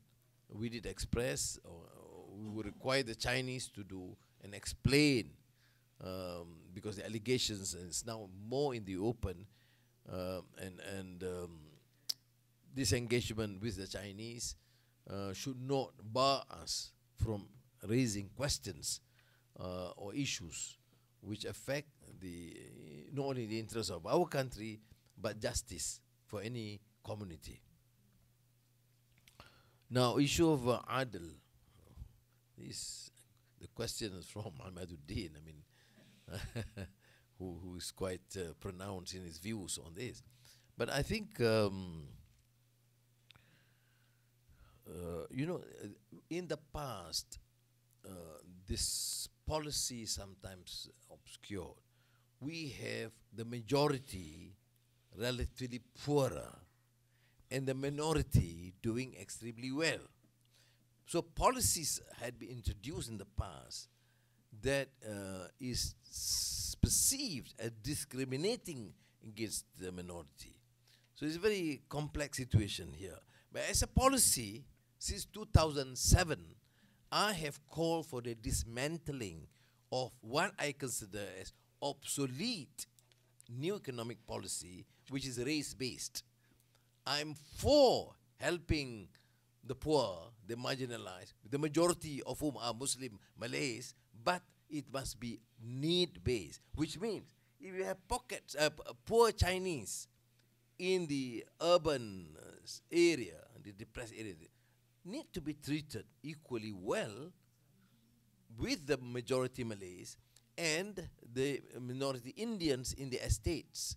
we did express, or, or we would require the Chinese to do and explain, um, because the allegations is now more in the open, um, and, and um, this engagement with the Chinese uh, should not bar us from raising questions uh, or issues which affect the uh, not only the interests of our country, but justice for any community. Now, issue of uh, Adil. This, the question is from Ahmaduddin, I mean, who, who is quite uh, pronounced in his views on this. But I think, um, uh, you know, uh, in the past, uh, this policy sometimes obscured. We have the majority relatively poorer and the minority doing extremely well. So policies had been introduced in the past that uh, is perceived as discriminating against the minority. So it's a very complex situation here. But as a policy, since two thousand seven, I have called for the dismantling of what I consider as obsolete new economic policy, which is race-based. I'm for helping the poor, the marginalized, the majority of whom are Muslim Malays, but it must be need-based, which means if you have pockets, uh, poor Chinese in the urban area, the depressed area, need to be treated equally well with the majority Malays and the minority Indians in the estates.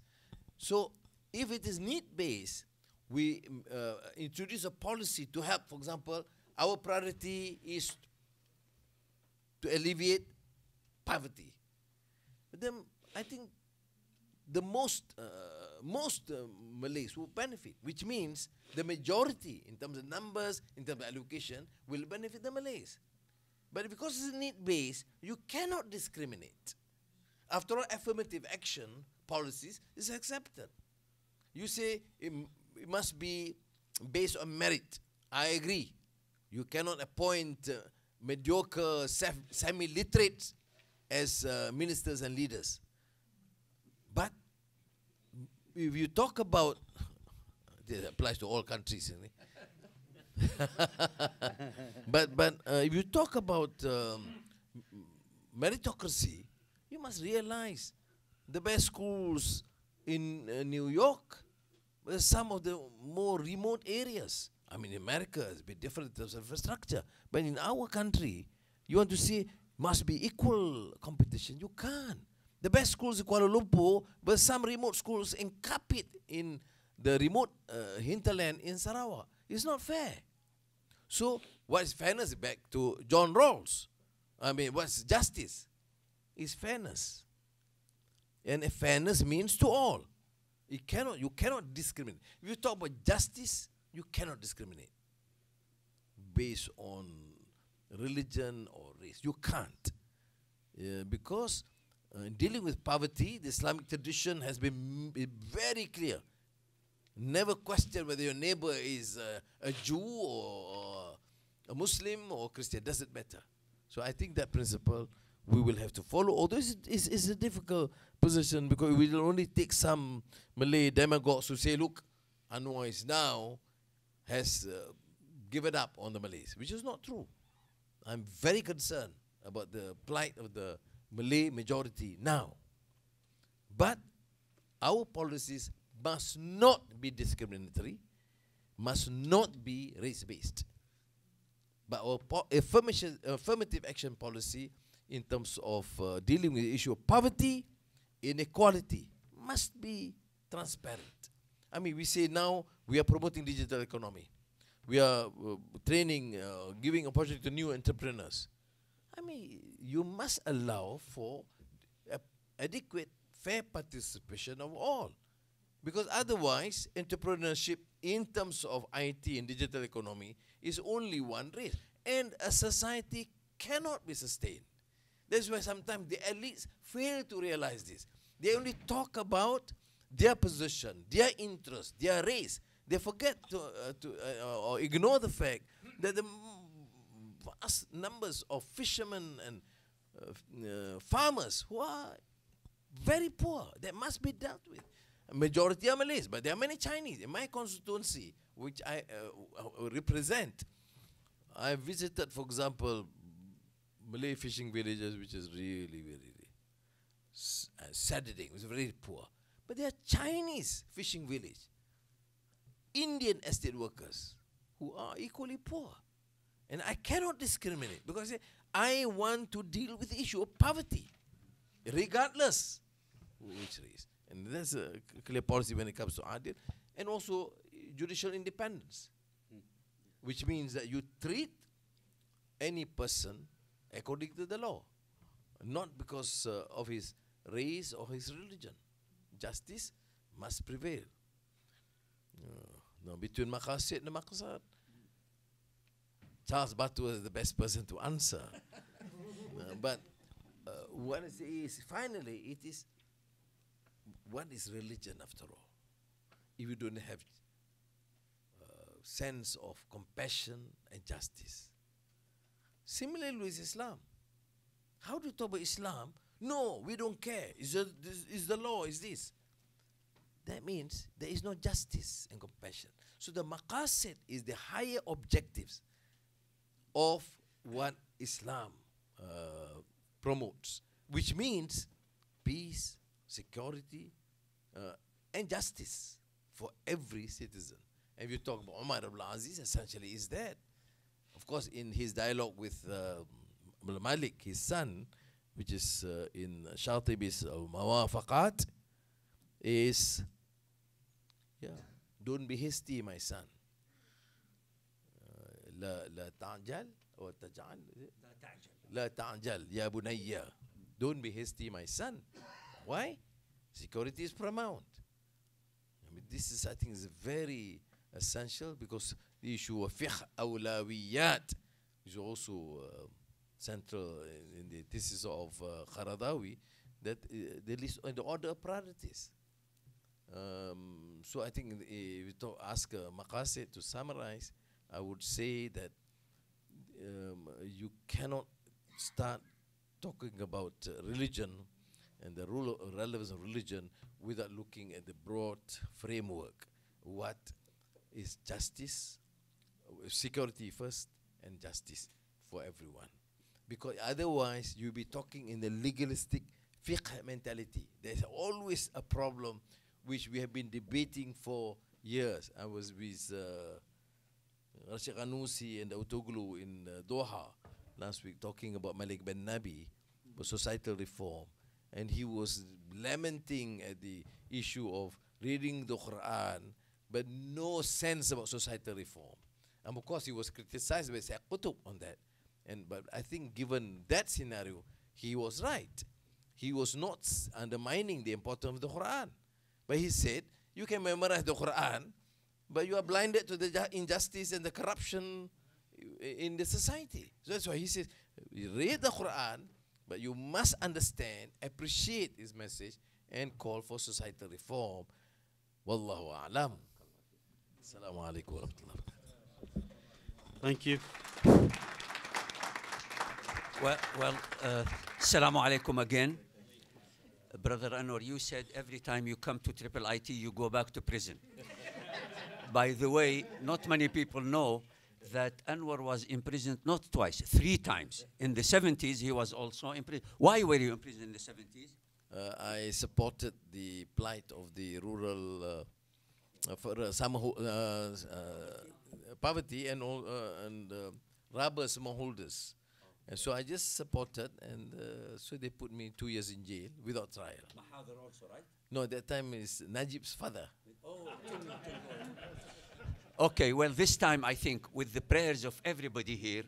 So if it is need-based, we uh, introduce a policy to help. For example, our priority is to alleviate poverty. But then I think the most, uh, most uh, Malays will benefit, which means the majority in terms of numbers, in terms of allocation, will benefit the Malays. But because it's need-based, you cannot discriminate. After all, affirmative action policies is accepted. You say, um, it must be based on merit. I agree. You cannot appoint uh, mediocre, semi-literates as uh, ministers and leaders. But if you talk about, this applies to all countries, isn't it? but but uh, if you talk about um, meritocracy, you must realize the best schools in uh, New York, some of the more remote areas. I mean, America is a bit different in terms of infrastructure. But in our country, you want to say must be equal competition. You can't. The best schools in Kuala Lumpur, but some remote schools incapit in the remote uh, hinterland in Sarawak. It's not fair. So what is fairness? Back to John Rawls. I mean, what's justice? It's fairness. And a fairness means to all. It cannot, you cannot discriminate. If you talk about justice, you cannot discriminate based on religion or race. You can't. Uh, because uh, dealing with poverty, the Islamic tradition has been m very clear. Never question whether your neighbor is uh, a Jew or a Muslim or Christian. Doesn't matter. So I think that principle we will have to follow. Although it's, it's, it's a difficult position because we will only take some Malay demagogues who say, look, Anwar is now has uh, given up on the Malays, which is not true. I'm very concerned about the plight of the Malay majority now. But our policies must not be discriminatory, must not be race-based. But our affirmation, affirmative action policy in terms of uh, dealing with the issue of poverty, inequality, must be transparent. I mean, we say now we are promoting digital economy. We are uh, training, uh, giving opportunity to new entrepreneurs. I mean, you must allow for adequate, fair participation of all. Because otherwise, entrepreneurship in terms of I T and digital economy is only one race. And a society cannot be sustained. That's why sometimes the elites fail to realize this. They only talk about their position, their interest, their race. They forget to, uh, to uh, or ignore the fact that the vast numbers of fishermen and uh, uh, farmers who are very poor, that must be dealt with. Majority are Malays, but there are many Chinese. In my constituency, which I uh, represent, I visited, for example, Malay fishing villages, which is really, really, really uh, saddening. It was very poor. But there are Chinese fishing village, Indian estate workers, who are equally poor. And I cannot discriminate because I want to deal with the issue of poverty, regardless which race. And that's a clear policy when it comes to Adil. And also judicial independence, mm. which means that you treat any person according to the law, not because uh, of his race or his religion. Justice must prevail. Uh, no, between Maqasid and Maqsad, Charles Batu was the best person to answer. uh, but uh, what is, is finally it is what is religion after all? If you don't have uh, sense of compassion and justice. Similarly with Islam. How do you talk about Islam? No, we don't care. It's the, it's the law, it's this. That means there is no justice and compassion. So the maqasid is the higher objectives of what Islam uh, promotes, which means peace, security, uh, and justice for every citizen. And if you talk about Omar Abdul Aziz, essentially is that. Of course, in his dialogue with uh, Malik, his son, which is uh, in Shatibi's Mawafaqat, is, yeah, don't be hasty, my son. La ta'jal, or taj'al? La ta'jal, ya bunayya. Don't be hasty, my son. Why? Security is paramount. I mean, this is, I think, is very essential because the issue of fiqh awlawiyat is also uh, central in, in the thesis of uh, Qaradawi, that uh, the list and the order of priorities. Um, so I think if you talk, ask uh, Maqasid to summarize, I would say that um, you cannot start talking about uh, religion and the role of relevance of religion without looking at the broad framework. What is justice, security first, and justice for everyone. Because otherwise, you'll be talking in the legalistic fiqh mentality. There's always a problem which we have been debating for years. I was with uh, Rashid Ghanousi and Autoglu in uh, Doha last week talking about Malik Ben Nabi, mm-hmm. societal reform. and he was lamenting at the issue of reading the Quran, but no sense about societal reform. And of course, he was criticized by Sayyid Qutb on that. And, but I think given that scenario, he was right. He was not undermining the importance of the Quran. But he said, you can memorize the Quran, but you are blinded to the injustice and the corruption in the society. So that's why he says, you read the Quran, but you must understand, appreciate his message, and call for societal reform. Wallahu a'lam. Assalamu alaikum wa rahmatullah. Thank you. Well, well uh, assalamu alaikum again. Brother Anwar, you said every time you come to I I I T, you go back to prison. By the way, not many people know that Anwar was imprisoned not twice, three times. In the seventies, he was also imprisoned. Why were you imprisoned in the seventies? Uh, I supported the plight of the rural uh, uh, for, uh, uh, uh, poverty and, all, uh, and uh, rubber smallholders. And so I just supported, and uh, so they put me two years in jail without trial. Mahathir also, right? No, at that time is Najib's father. Oh. Okay, well, this time I think with the prayers of everybody here,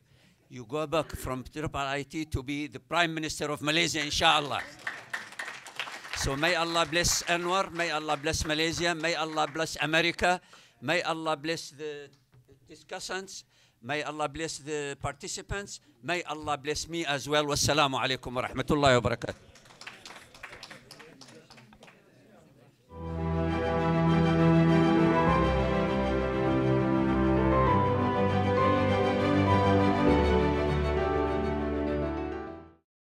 you go back from I I I T to be the Prime Minister of Malaysia, inshallah. So may Allah bless Anwar, may Allah bless Malaysia, may Allah bless America, may Allah bless the discussants, may Allah bless the participants, may Allah bless me as well. Wassalamu alaikum wa rahmatullahi wa barakatuh.